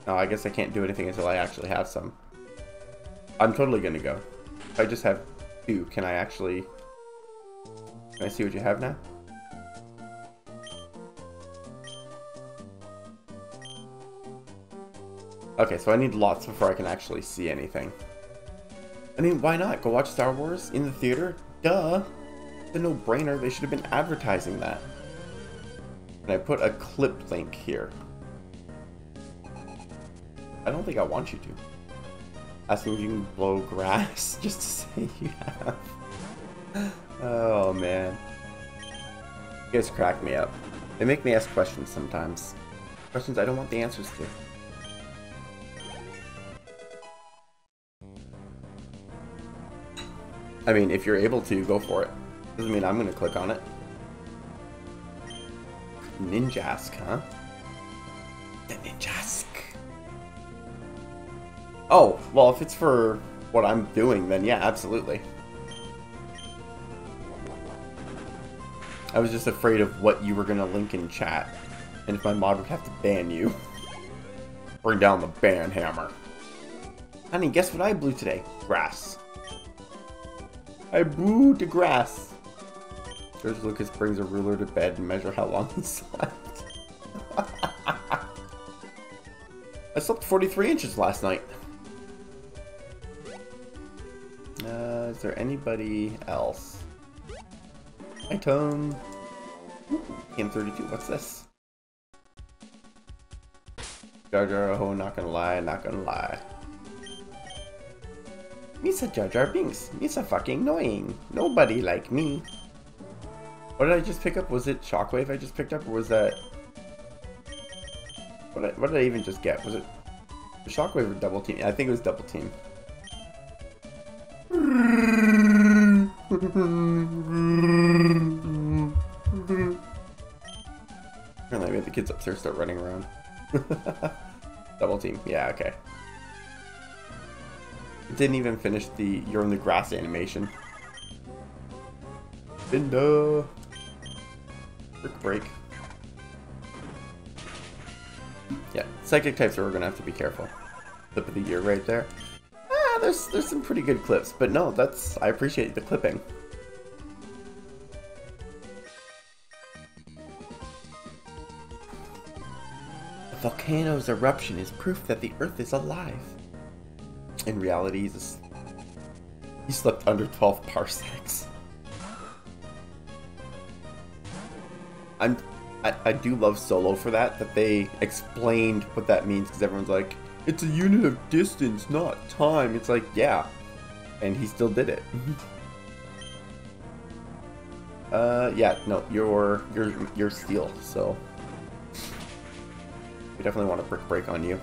Oh, I guess I can't do anything until I actually have some. I'm totally gonna go. If I just have two, can I actually? Can I see what you have now? Okay, so I need lots before I can actually see anything. I mean, why not? Go watch Star Wars in the theater? Duh! It's a no-brainer. They should have been advertising that. And I put a clip link here. I don't think I want you to. Asking if you can blow grass just to say you have. Oh, man. You guys crack me up. They make me ask questions sometimes. Questions I don't want the answers to. I mean, if you're able to, go for it. Doesn't mean I'm gonna click on it. Ninjask, huh? The Ninjask. Oh, well, if it's for what I'm doing, then yeah, absolutely. I was just afraid of what you were gonna link in chat, and if my mod would have to ban you. Bring down the ban hammer. Honey, guess what I blew today? Grass. I blew the grass. George Lucas brings a ruler to bed and measure how long he slept. I slept 43 inches last night. Is there anybody else? Hi, Tom. M32, what's this? Jar Jar, oh, not gonna lie, not gonna lie. Misa Jar Jar Binks. Misa fucking annoying. Nobody like me. What did I just pick up? Was it Shockwave I just picked up? Or was that... what did I even just get? Was it Shockwave or Double Team? I think it was Double Team. Apparently we had the kids upstairs start running around. Double Team. Yeah, okay. It didn't even finish the you're in the grass animation. Binda! Quick break. Yeah, psychic types are we're gonna have to be careful. Clip of the year right there. Ah, there's some pretty good clips, but no, that's I appreciate the clipping. A volcano's eruption is proof that the Earth is alive. In reality, he slept under 12 parsecs. I do love Solo for that they explained what that means, because everyone's like, it's a unit of distance, not time. It's like, yeah, and he still did it. Yeah, no, you're steel, so we definitely want a brick break on you.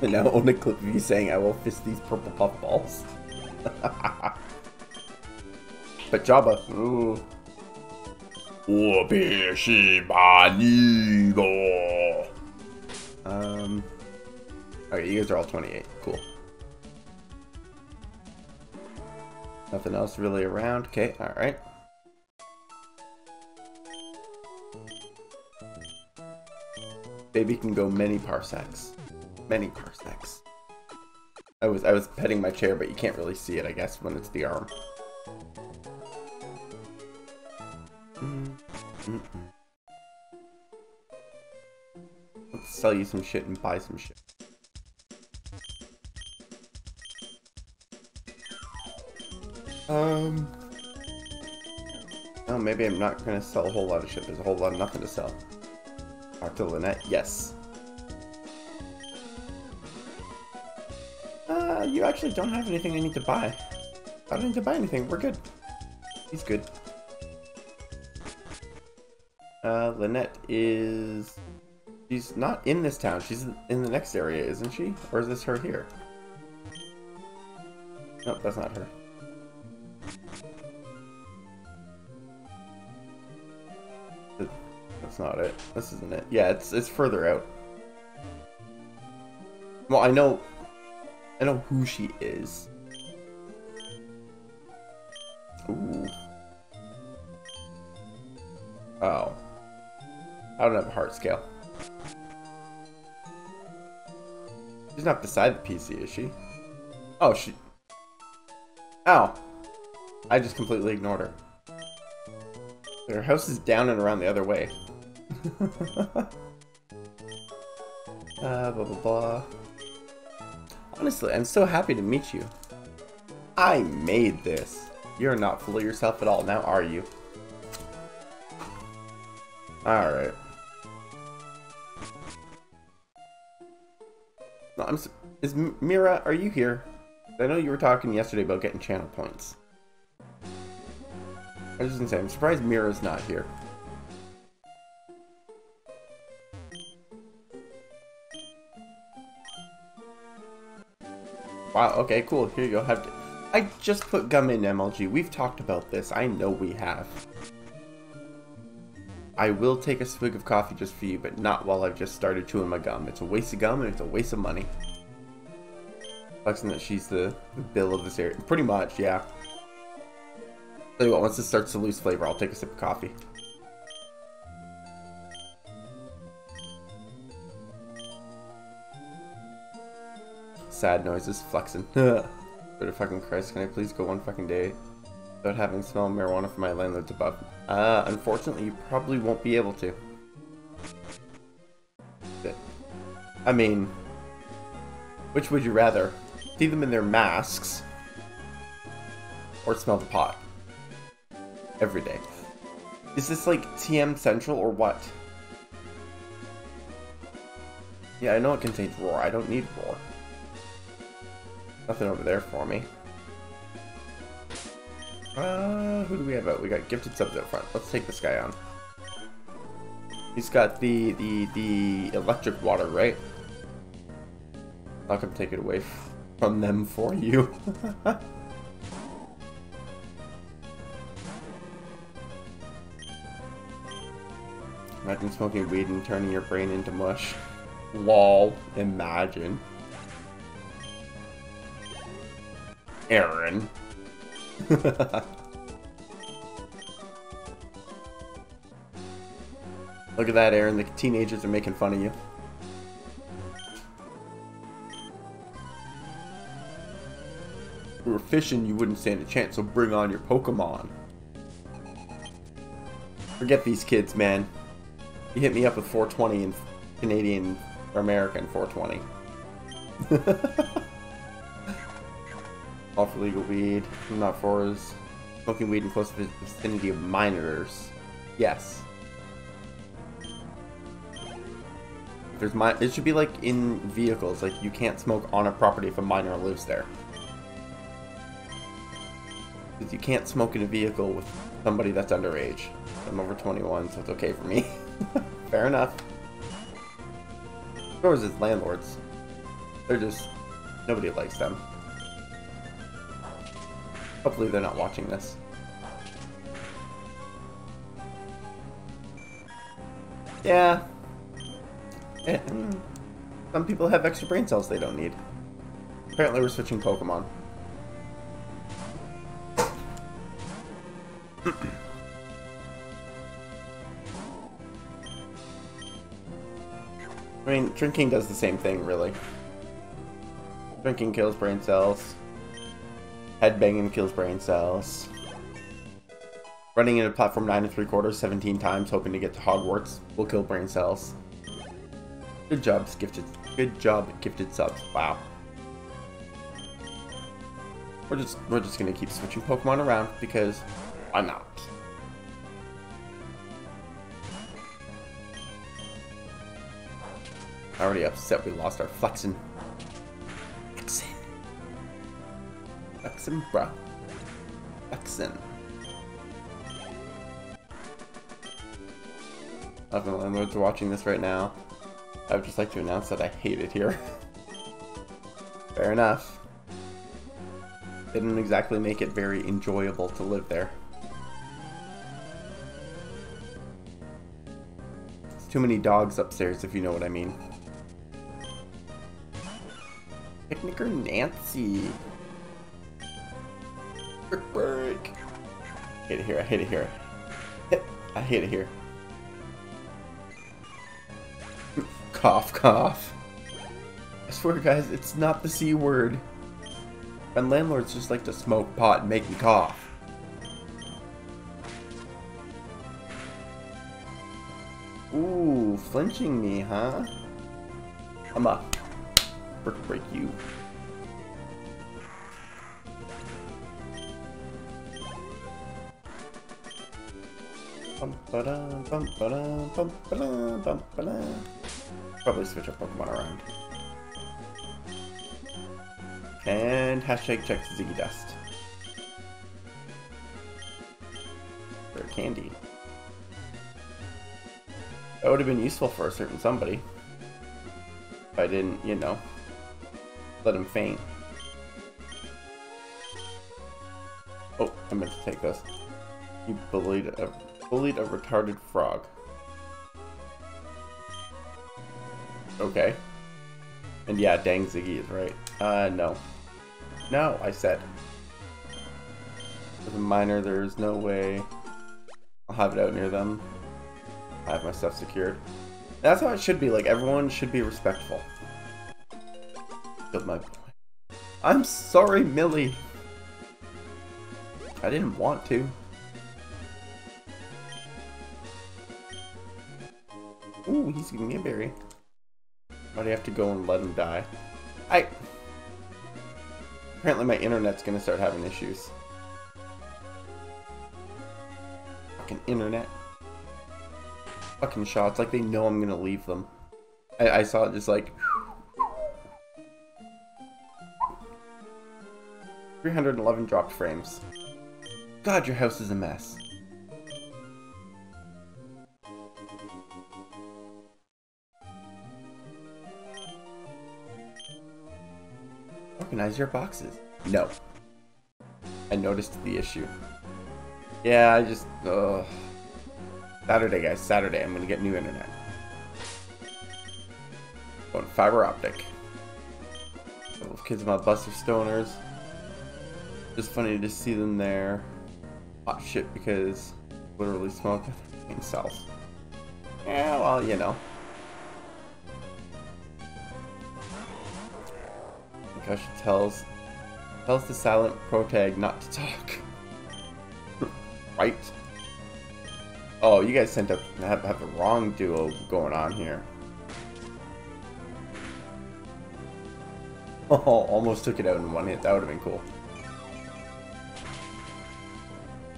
And now own a clip of you saying, I will fist these purple puff balls. But Jabba, ooh. Alright, you guys are all 28. Cool. Nothing else really around. Okay, alright. Baby can go many parsecs. Many parsecs. I was petting my chair, but you can't really see it, I guess, when it's the arm. Let's sell you some shit and buy some shit. Oh, maybe I'm not gonna sell a whole lot of shit. There's a whole lot of nothing to sell. Talk to Lynette. Yes. You actually don't have anything I need to buy. I don't need to buy anything. We're good. He's good. Lynette is... She's not in this town. She's in the next area, isn't she? Or is this her here? Nope, that's not her. That's not it. This isn't it. Yeah, it's further out. Well, I know who she is. Ooh. Oh. I don't have a heart scale. She's not beside the PC, is she? Oh, she... Ow. I just completely ignored her. Her house is down and around the other way. Blah, blah, blah. Honestly, I'm so happy to meet you. I made this. You're not full of yourself at all now, are you? Alright. No, is Mira, are you here? I know you were talking yesterday about getting channel points. I was just gonna say, I'm surprised Mira's not here. Wow, okay, cool. Here you go. Have to... I just put gum in MLG. We've talked about this. I know we have. I will take a swig of coffee just for you, but not while I've just started chewing my gum. It's a waste of gum and it's a waste of money. Flexing that she's the bill of this area. Pretty much, yeah. Tell you what, once this starts to lose flavor, I'll take a sip of coffee. Sad noises, flexing. But fucking Christ, can I please go one fucking day without having smelled marijuana from my landlord's above? Unfortunately, you probably won't be able to. But, I mean, which would you rather? See them in their masks or smell the pot? Every day. Is this like TM Central or what? Yeah, I know it contains roar. I don't need roar. Nothing over there for me. Who do we have out? We got gifted subs up front. Let's take this guy on. He's got the electric water, right? I'll come take it away from them for you. Imagine smoking weed and turning your brain into mush. Lol, imagine. Aaron. Look at that, Aaron. The teenagers are making fun of you. If we were fishing, you wouldn't stand a chance, so bring on your Pokemon. Forget these kids, man. You hit me up with 420 in Canadian or American 420. All for legal weed. I'm not for smoking weed in close vicinity of minors. Yes. There's it should be like in vehicles, like you can't smoke on a property if a minor lives there. Because you can't smoke in a vehicle with somebody that's underage. I'm over 21, so it's okay for me. Fair enough. Stores is landlords. They're just... nobody likes them. Hopefully they're not watching this. Yeah. Some people have extra brain cells they don't need. Apparently we're switching Pokemon. I mean, drinking does the same thing, really. Drinking kills brain cells. Headbanging kills brain cells. Running into platform 9 3/4 17 times, hoping to get to Hogwarts, will kill brain cells. Good job, gifted. Good job, gifted subs. Wow. We're just gonna keep switching Pokemon around because why not? Already upset we lost our Flexin. Flexin. Flexin, bruh. Flexin. I've been landlords are watching this right now. I would just like to announce that I hate it here. Fair enough. They didn't exactly make it very enjoyable to live there. There's too many dogs upstairs, if you know what I mean. Picnicker Nancy. Brick break. I hate it here, I hate it here. I hate it here. Cough, cough. I swear, guys, it's not the C word. And landlords just like to smoke pot and make me cough. Ooh, flinching me, huh? I'm a brick break you. Bum ba dum bum ba dum bum ba dum bum ba dum. Probably switch up Pokemon around. And hashtag checks Ziggy Dust. For candy. That would have been useful for a certain somebody. If I didn't, you know, let him faint. Oh, I meant to take this. You bullied a retarded frog. Okay. And yeah, dang Ziggy is right. No. No, I said. As a minor, there's no way I'll have it out near them. I have my stuff secured. That's how it should be. Like, everyone should be respectful. Killed my boy. I'm sorry, Millie. I didn't want to. Ooh, he's giving me a berry. Why do you have to go and let him die? Apparently my internet's gonna start having issues. Fucking internet. Fucking shots, like they know I'm gonna leave them. I saw it just like 311 dropped frames. God, your house is a mess. Organize your boxes. No. I noticed the issue. Yeah, I just... Saturday, guys. Saturday. I'm going to get new internet. Going fiber optic. Little kids on my bus are stoners. Just funny to see them there. Hot shit because literally smoke themselves. Yeah, well, you know. Gosh, it tells the silent protag not to talk. Right? Oh, you guys sent up have the wrong duo going on here. Oh, almost took it out in one hit. That would have been cool.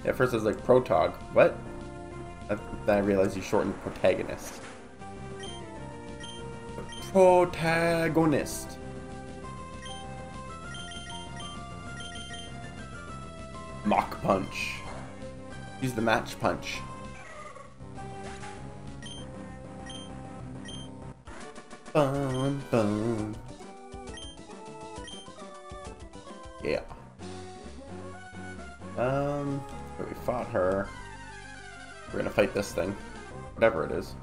At first I was like, protog, what? Then I realized you shortened protagonist. Protagonist. Mach punch. Use the match punch. Bum, bum. Yeah. But we fought her. We're gonna fight this thing. Whatever it is.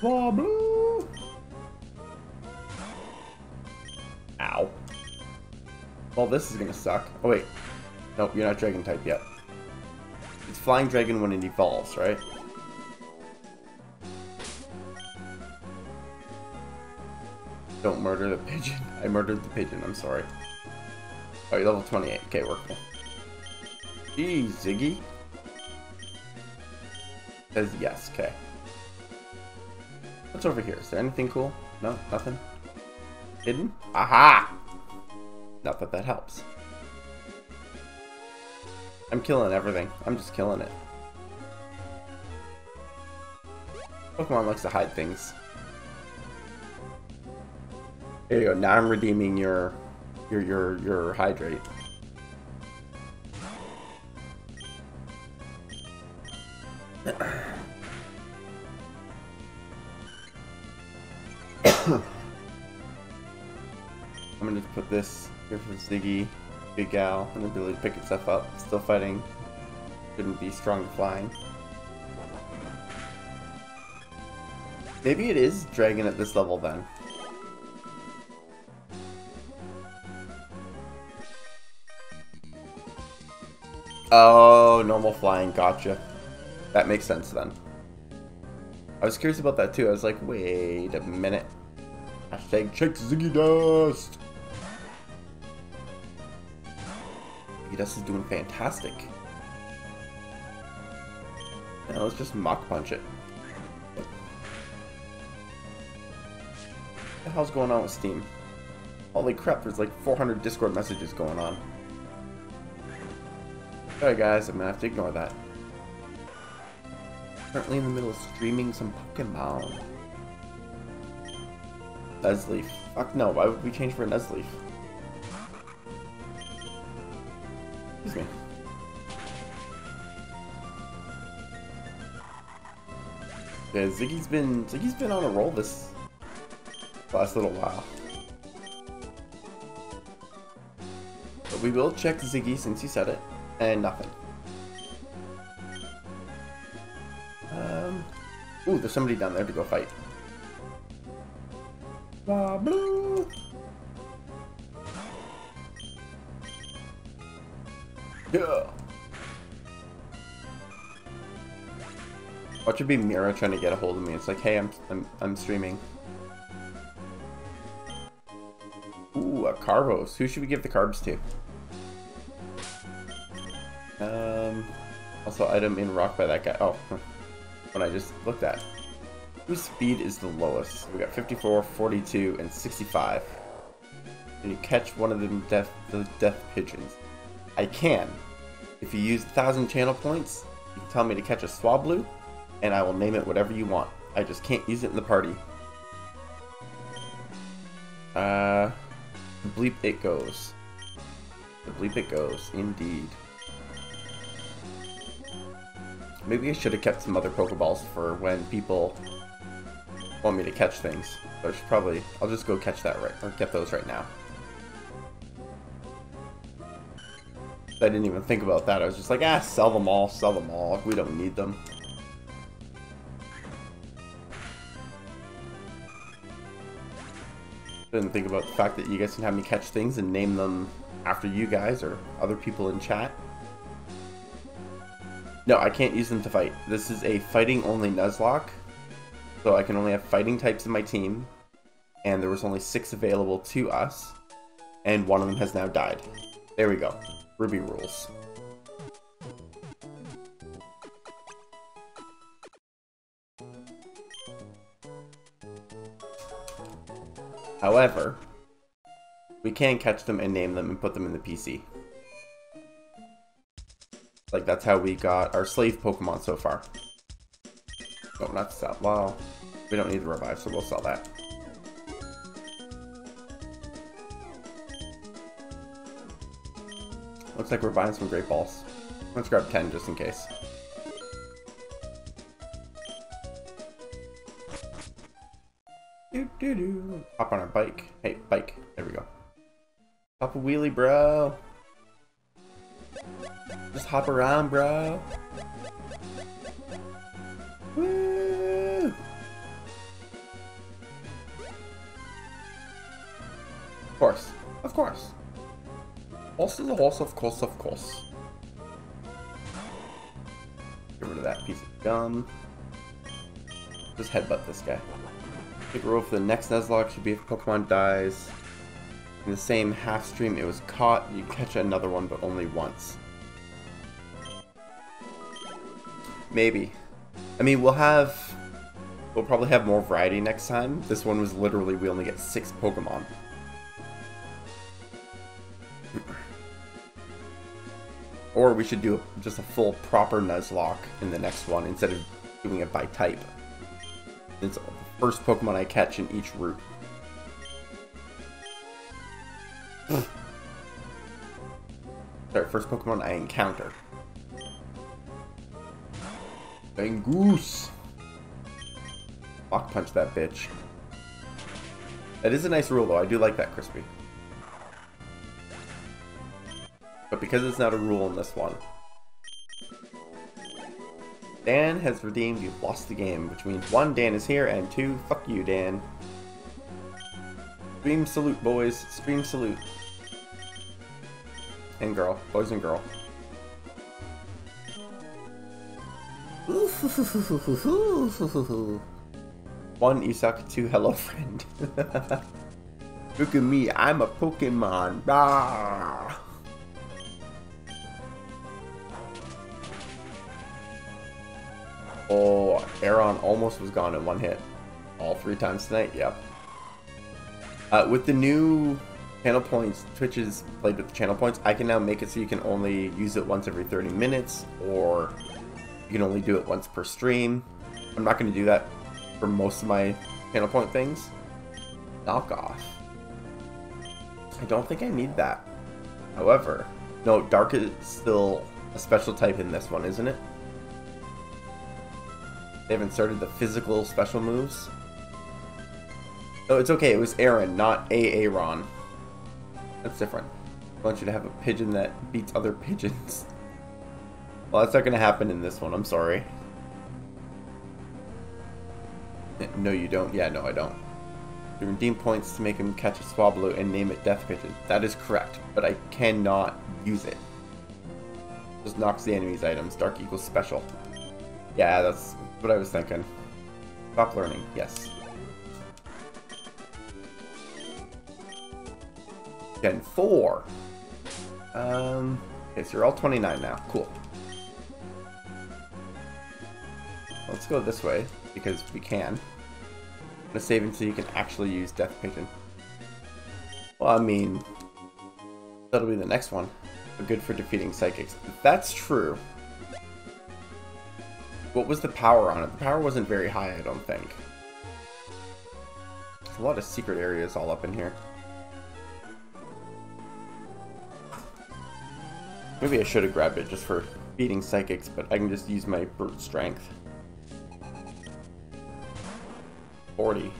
Blah, blah. Ow. Well, this is gonna suck. Oh, wait. Nope, you're not dragon type yet. It's flying dragon when it evolves, right? Don't murder the pigeon. I murdered the pigeon, I'm sorry. Oh, you're level 28. Okay, workable. Geez, Ziggy. It says yes, okay. What's over here? Is there anything cool? No, nothing? Hidden? Aha! Not that that helps. I'm killing everything. I'm just killing it. Pokemon likes to hide things. There you go. Now I'm redeeming your hydrate. I'm gonna just put this here for Ziggy. Big gal, and the ability to pick itself up. Still fighting. Shouldn't be strong flying. Maybe it is dragon at this level then. Oh, normal flying, gotcha. That makes sense then. I was curious about that too. I was like, wait a minute. Hashtag check Ziggy Dust! This is doing fantastic. Now let's just Mach punch it. What the hell's going on with Steam? Holy crap, there's like 400 Discord messages going on. Alright guys, I'm gonna have to ignore that. Currently in the middle of streaming some Pokemon. Nuzleaf. Fuck no, why would we change for a Nuzleaf? Excuse me. Yeah, Ziggy's been on a roll this last little while. But we will check Ziggy since you said it, and nothing. Ooh, there's somebody down there to go fight. Blah, blah. Yeah. What should be Mira trying to get a hold of me? It's like, hey, I'm streaming. Ooh, a Carvos. Who should we give the carbs to? Also, item in rock by that guy. Oh, when I just looked at. Whose speed is the lowest? We got 54, 42, and 65. And you catch one of them death pigeons. I can. If you use 1,000 channel points, you can tell me to catch a Swablu, and I will name it whatever you want. I just can't use it in the party. Bleep it goes. Bleep it goes, indeed. Maybe I should have kept some other Pokeballs for when people want me to catch things. I should probably... I'll just go catch that right... or get those right now. I didn't even think about that. I was just like, ah, sell them all, sell them all. We don't need them. Didn't think about the fact that you guys can have me catch things and name them after you guys or other people in chat. No, I can't use them to fight. This is a fighting only Nuzlocke. So I can only have fighting types in my team. And there was only 6 available to us. And one of them has now died. There we go. Ruby rules. However, we can catch them and name them and put them in the PC. Like, that's how we got our slave Pokemon so far. No, not sell. Well, we don't need the revive, so we'll sell that. Looks like we're buying some Great Balls. Let's grab 10 just in case. Doo-doo-doo. Hop on our bike. Hey, bike. There we go. Hop a wheelie, bro. Just hop around, bro. Woo! Of course. Of course. Also the horse, of course, of course. Get rid of that piece of gum. Just headbutt this guy. Big roll for the next Nuzlocke should be if Pokemon dies. In the same half stream it was caught, you catch another one, but only once. Maybe. I mean, we'll probably have more variety next time. This one was literally, we only get 6 Pokemon. Or we should do just a full proper Nuzlocke in the next one instead of doing it by type. It's the first Pokemon I catch in each route. Sorry, first Pokemon I encounter. Goose. Lock punch that bitch. That is a nice rule though, I do like that, Crispy. But because it's not a rule in this one. Dan has redeemed, you've lost the game, which means 1, Dan is here, and 2, fuck you, Dan. Stream salute, boys. Stream salute. And girl. Boys and girl. One Isak, 2 hello friend. Look at me, I'm a Pokemon. Bah! Oh, Aeron almost was gone in one hit. All 3 times tonight, yep. With the new channel points, Twitch is played with the channel points, I can now make it so you can only use it once every 30 minutes, or you can only do it once per stream. I'm not going to do that for most of my channel point things. Knock off. I don't think I need that. However, no, Dark is still a special type in this one, isn't it? They've inserted the physical special moves. Oh, it's okay. It was Aeron, not Aeron. That's different. I want you to have a pigeon that beats other pigeons. Well, that's not going to happen in this one. I'm sorry. No, you don't. Yeah, no, I don't. You redeem points to make him catch a Swablu and name it Death Pigeon. That is correct, but I cannot use it. Just knocks the enemy's items. Dark equals special. Yeah, that's what I was thinking. Stop learning, yes. Gen 4! Okay, so you're all 29 now. Cool. Let's go this way, because we can. I'm gonna save him so you can actually use Death Pigeon. Well, I mean... that'll be the next one. But good for defeating Psychics. That's true. What was the power on it? The power wasn't very high, I don't think. a lot of secret areas all up in here. Maybe I should have grabbed it just for beating psychics, but I can just use my brute strength. 40.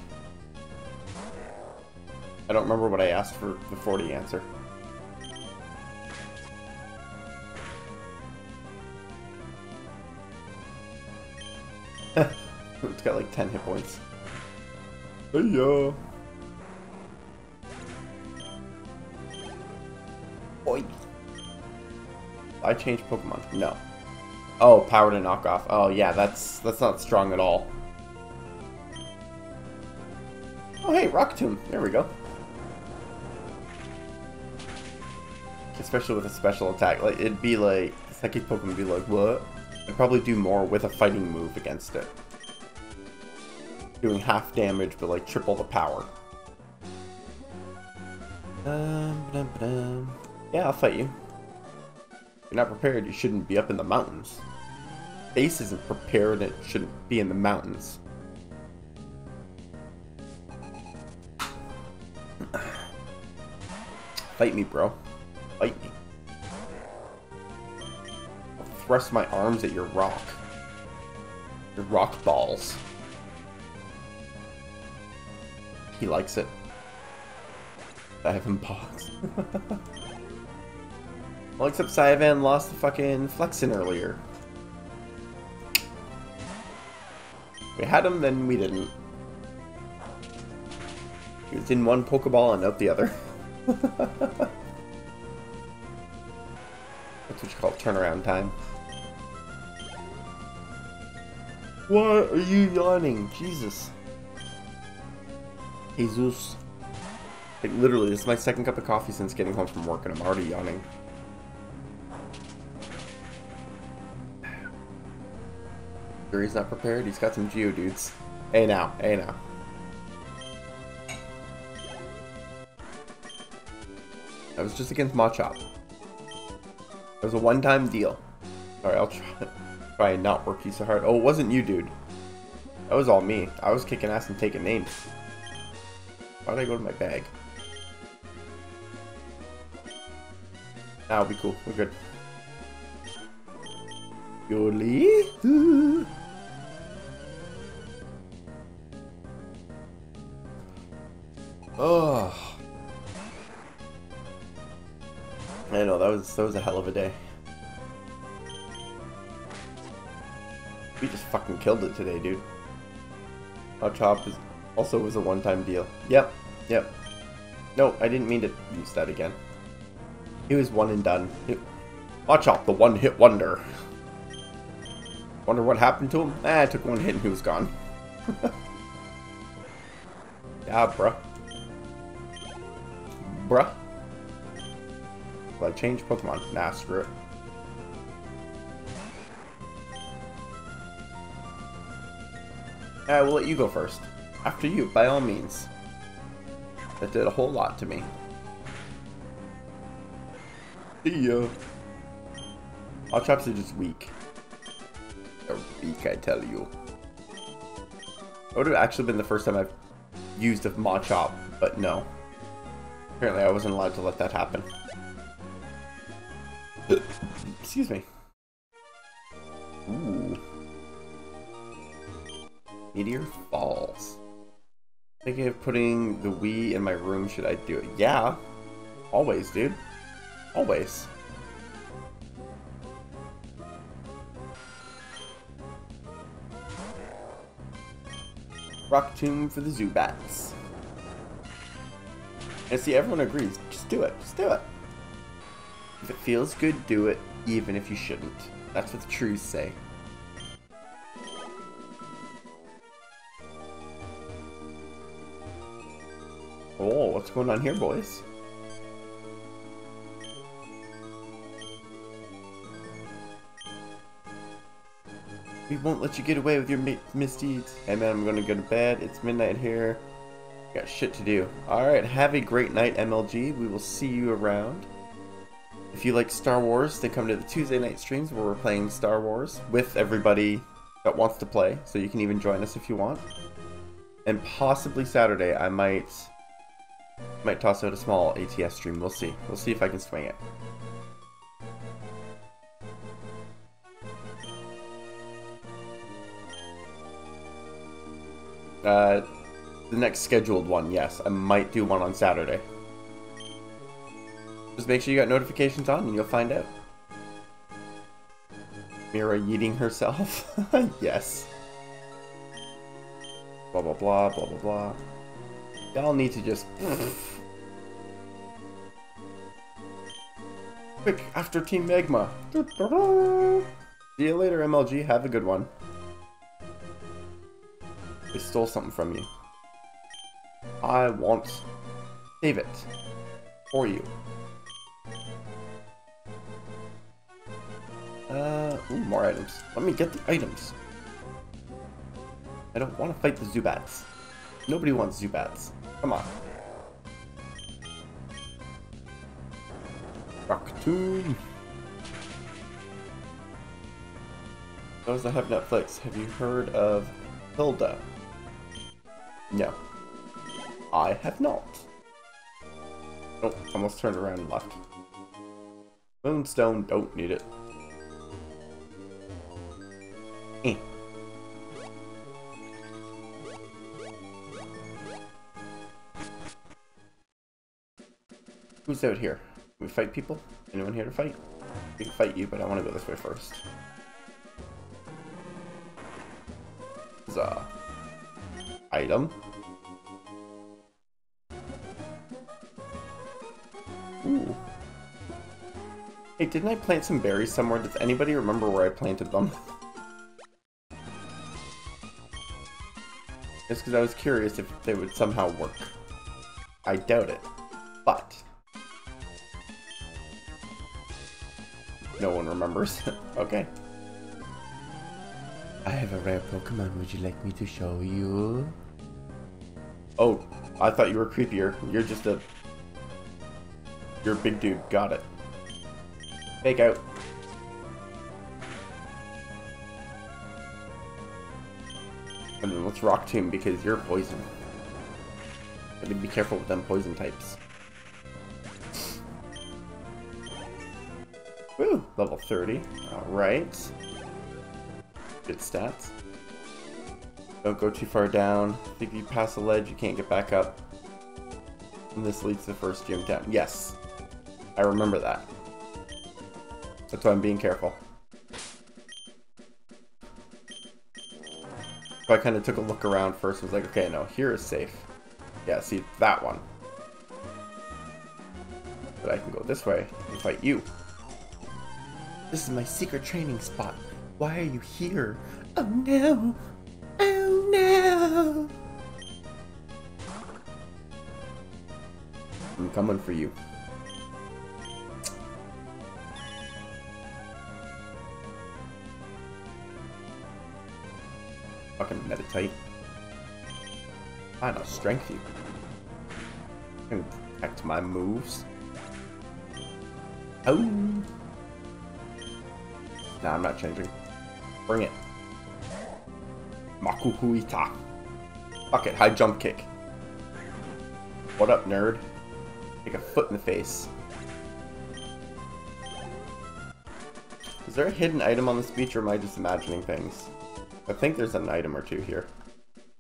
I don't remember what I asked for the 40 answer. It's got like 10 hit points. Hey yo! Oi! I changed Pokemon. No. Oh, power to knock off. Oh yeah, that's not strong at all. Oh hey, Rock Tomb. There we go. Especially with a special attack, like it'd be like psychic Pokemon would be like what? I'd probably do more with a fighting move against it, doing half damage but like triple the power. Yeah, I'll fight you. You're not prepared, you shouldn't be up in the mountains. Base isn't prepared, it shouldn't be in the mountains. Fight me, bro. Fight me. I'll thrust my arms at your rock. Your rock balls. He likes it. I have him boxed. Well, except Saiyavan lost the fucking Flexin earlier. We had him, then we didn't. He was in one Pokeball and out the other. That's what you call turnaround time. Why are you yawning? Jesus. Jesus. Like, literally, this is my second cup of coffee since getting home from work, and I'm already yawning. He's not prepared. He's got some Geodudes. Hey now, hey now. I was just against Machop. It was a one-time deal. Alright, I'll try and not work you so hard. Oh, it wasn't you, dude. That was all me. I was kicking ass and taking names. Why did I go to my bag? That'll be cool. We're good. Yoli? Oh, I know that was a hell of a day. We just fucking killed it today, dude. Machop was a one-time deal. Yep, yep. No, I didn't mean to use that again. He was one and done. Machop, the one-hit wonder. Wonder what happened to him? Ah, I took one hit and he was gone. Yeah, bruh. Bruh. Well, I changed Pokemon. Nah, screw it. Alright, we'll let you go first. After you, by all means. That did a whole lot to me. See ya. All traps are just weak. A week, I tell you. That would have actually been the first time I've used a Machop, but no. Apparently I wasn't allowed to let that happen. Excuse me. Ooh. Meteor Falls. Thinking of putting the Wii in my room, should I do it? Yeah. Always, dude. Always. Rock Tomb for the Zubats. And see, everyone agrees. Just do it. Just do it. If it feels good, do it, even if you shouldn't. That's what the trues say. Oh, what's going on here, boys? We won't let you get away with your misdeeds. Hey man, I'm gonna go to bed. It's midnight here. Got shit to do. Alright, have a great night, MLG. We will see you around. If you like Star Wars, then come to the Tuesday night streams where we're playing Star Wars with everybody that wants to play. So you can even join us if you want. and possibly Saturday, I might toss out a small ATS stream. We'll see. We'll see if I can swing it. The next scheduled one, yes. I might do one on Saturday. Just make sure you got notifications on and you'll find out. Mira yeeting herself? Yes. Blah, blah, blah, blah, blah, blah. Y'all need to just... Quick, after Team Magma. See you later, MLG. Have a good one. They stole something from you. I won't save it for you. Ooh, more items. Let me get the items. I don't want to fight the Zubats. Nobody wants Zubats. Come on. Rock Tomb. Those that have Netflix, have you heard of Hilda? No. I have not. Oh, almost turned around and left. Moonstone, don't need it. Eh. Who's out here? Can we fight people? Anyone here to fight? We can fight you, but I want to go this way first. There's a... item. Ooh. Hey, didn't I plant some berries somewhere? Does anybody remember where I planted them? Just because I was curious if they would somehow work. I doubt it, but... no one remembers. Okay. I have a rare Pokemon, would you like me to show you? Oh, I thought you were creepier. You're just a... you're a big dude, got it. Fake out. And then let's Rock Tomb because you're poison. Gotta be careful with them poison types. Woo! Level 30. Alright. Good stats. Don't go too far down. I think if you pass a ledge, you can't get back up. And this leads to the first gym down. Yes. I remember that. That's why I'm being careful. So I kind of took a look around first and was like, okay, no, here is safe. Yeah, see, that one. But I can go this way and fight you. This is my secret training spot. Why are you here? Oh no! Oh no! I'm coming for you. Fucking Meditite. I don't strength you. I can protect my moves. Oh! Nah, I'm not changing. Bring it. Makuhuita. Fuck it, high jump kick. What up, nerd? Take a foot in the face. Is there a hidden item on this beach, or am I just imagining things? I think there's an item or two here.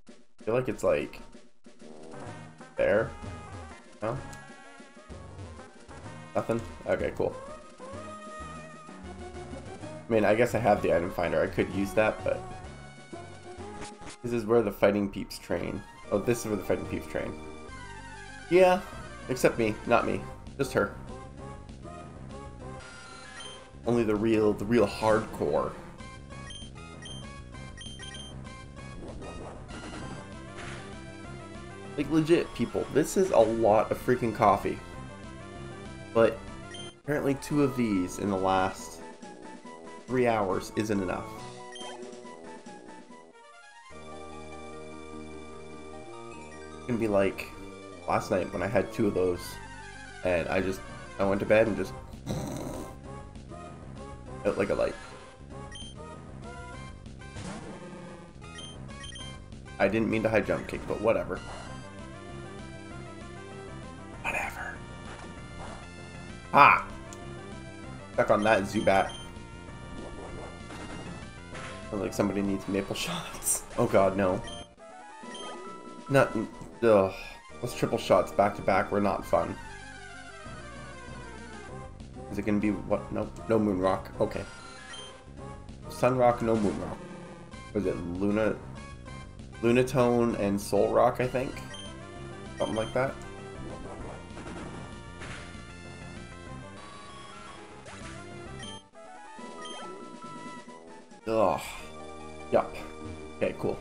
I feel like it's like... there? No? Nothing? Okay, cool. I mean, I guess I have the item finder. I could use that, but... this is where the fighting peeps train. Oh, this is where the fighting peeps train. Yeah. Except me. Not me. Just her. Only the real hardcore. Like, legit, people, this is a lot of freaking coffee. But apparently 2 of these in the last 3 hours isn't enough. It's gonna be like last night when I had 2 of those and I went to bed and just out like a light. I didn't mean to high jump kick, but whatever. Whatever. Ah! Back on that Zubat. Sounds like somebody needs maple shots. Oh god, no. Not. Ugh. Those triple shots back to back were not fun. Is it gonna be what? Nope. No moon rock. Okay. Sun rock, no moon rock. Was it Luna? Lunatone and Soul Rock, I think. Something like that. Ugh. Yup. Okay, cool.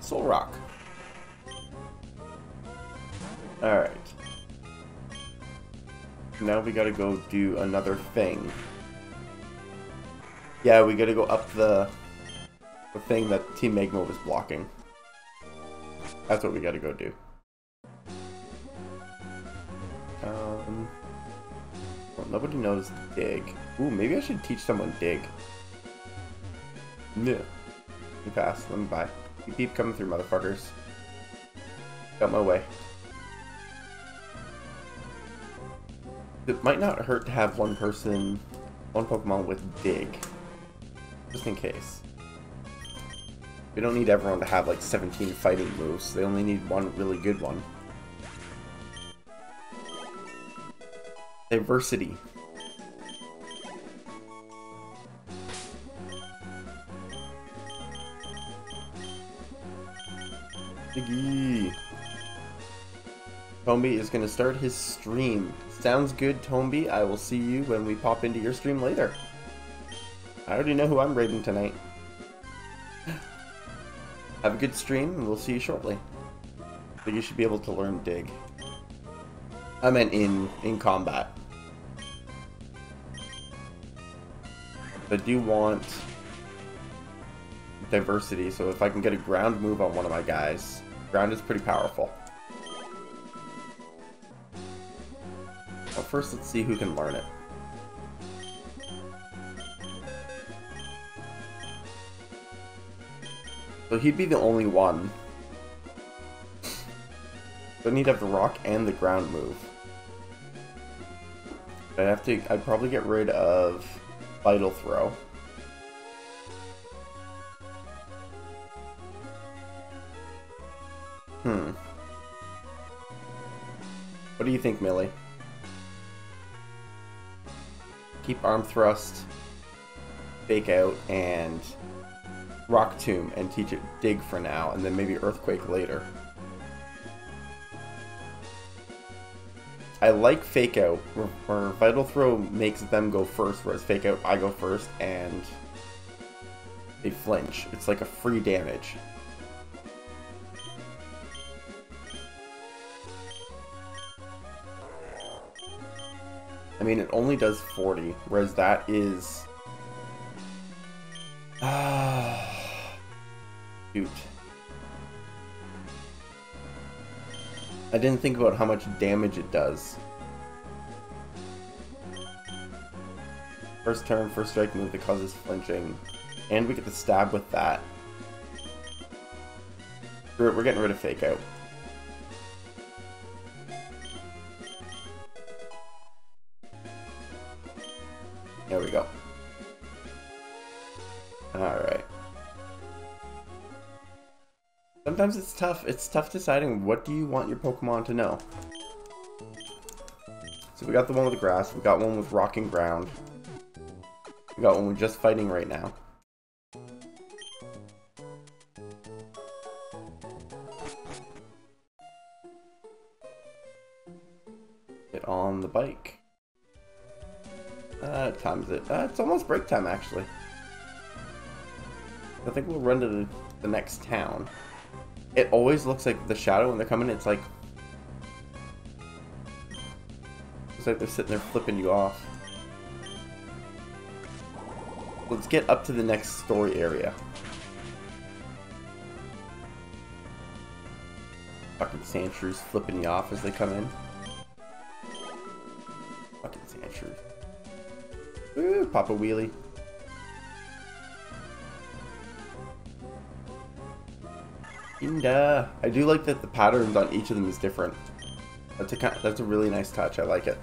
Soul Rock. Alright. Now we gotta go do another thing. Yeah, we gotta go up the thing that Team Magma was blocking. That's what we gotta go do. Well, nobody knows dig. Ooh, maybe I should teach someone dig. No. You pass. Let me buy. You keep coming through, motherfuckers. Got my way. It might not hurt to have one person, one Pokemon with dig. Just in case. We don't need everyone to have like 17 fighting moves. They only need one really good one. Diversity. Ziggy. Tombi is going to start his stream. Sounds good, Tombi. I will see you when we pop into your stream later. I already know who I'm raiding tonight. Have a good stream, and we'll see you shortly. But you should be able to learn dig. I meant in combat. I do want diversity, so if I can get a ground move on one of my guys, ground is pretty powerful. But first, let's see who can learn it. So he'd be the only one. So I need to have the rock and the ground move. But I'd probably get rid of Vital Throw. Hmm. What do you think, Millie? Keep Arm Thrust, Fake Out, and Rock Tomb, and teach it dig for now, and then maybe Earthquake later. I like Fake Out, where Vital Throw makes them go first, whereas Fake Out, I go first, and they flinch. It's like a free damage. I mean, it only does 40, whereas that is... Shoot. I didn't think about how much damage it does. First turn, first strike move that causes flinching. And we get the stab with that. We're getting rid of Fake Out. There we go. Alright. Sometimes it's tough. It's tough deciding what do you want your Pokemon to know. So we got the one with the grass. We got one with rocking ground. We got one with just fighting right now. Get on the bike. What time is it? It's almost break time, actually. I think we'll run to the next town. It always looks like the shadow when they're coming. It's like they're sitting there flipping you off. Let's get up to the next story area. Fucking Sandshrews flipping you off as they come in. Fucking Sandshrews. Ooh, Papa Wheelie. Inda. I do like that the patterns on each of them is different. That's a really nice touch. I like it.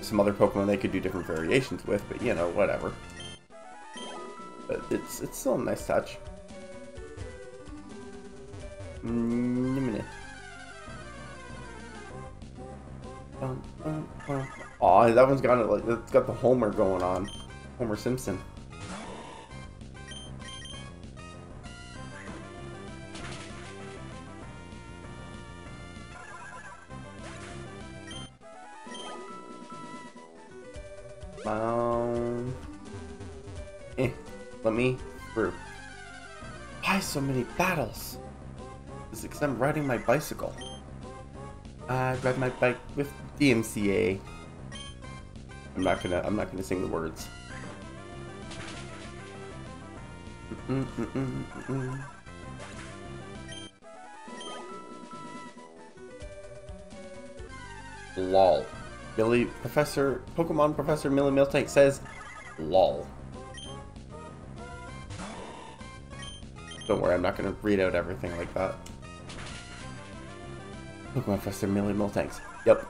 Some other Pokemon they could do different variations with, but you know, whatever. But it's still a nice touch. Aw, that one's got it like it's got the Homer going on. Homer Simpson. Let me through. Why so many battles? It's because I'm riding my bicycle. I ride my bike with DMCA. I'm not gonna sing the words. Lol. Pokemon Professor Millie Miltank says, lol. Don't worry, I'm not gonna read out everything like that. Pokemon Professor Millie Miltanks. Yep.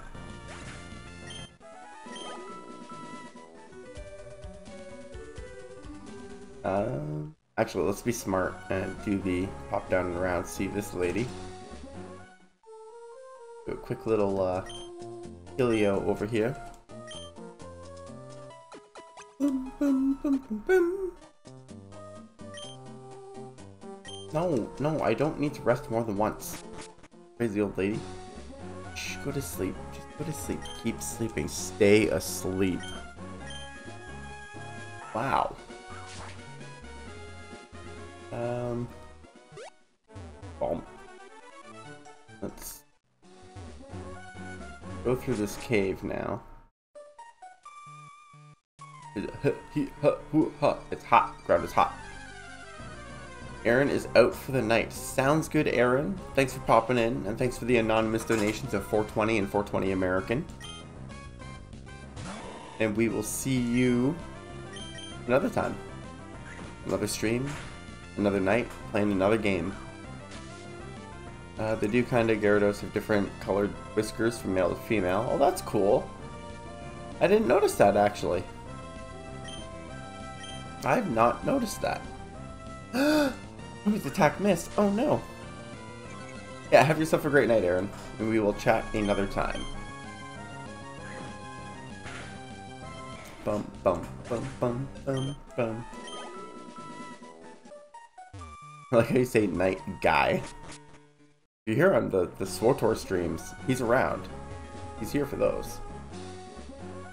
Actually, let's be smart and do the pop down and around. See this lady. Do a quick little Ilio over here. Boom, boom, boom, boom, boom. No, no, I don't need to rest more than once. Crazy old lady. Shh, go to sleep. Just go to sleep. Keep sleeping. Stay asleep. Wow. Bomb. Let's go through this cave now. It's hot. The ground is hot. Aaron is out for the night. Sounds good, Aaron. Thanks for popping in, and thanks for the anonymous donations of 420 and 420 American. And we will see you another time. Another stream, another night, playing another game. They do kind of Gyarados have different colored whiskers from male to female. Oh, that's cool. I didn't notice that, actually. I've not noticed that. His attack missed. Oh no. Yeah, have yourself a great night, Aaron, and we will chat another time. Bum bum bum bum bum bum. I like how you say night guy. If you're here on the SWTOR streams, he's around. He's here for those.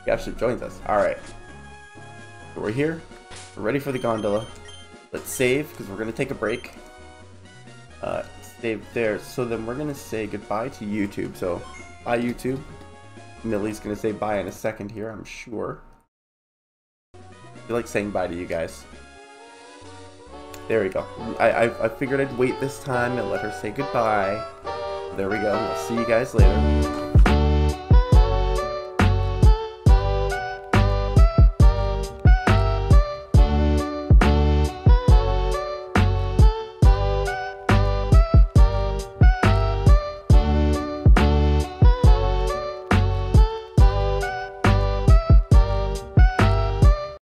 He actually joins us. Alright. So we're here. We're ready for the gondola. Let's save, because we're going to take a break. Save there. So then we're going to say goodbye to YouTube. So, bye YouTube. Millie's going to say bye in a second here, I'm sure. I feel like saying bye to you guys. There we go. I figured I'd wait this time and let her say goodbye. There we go. We'll see you guys later.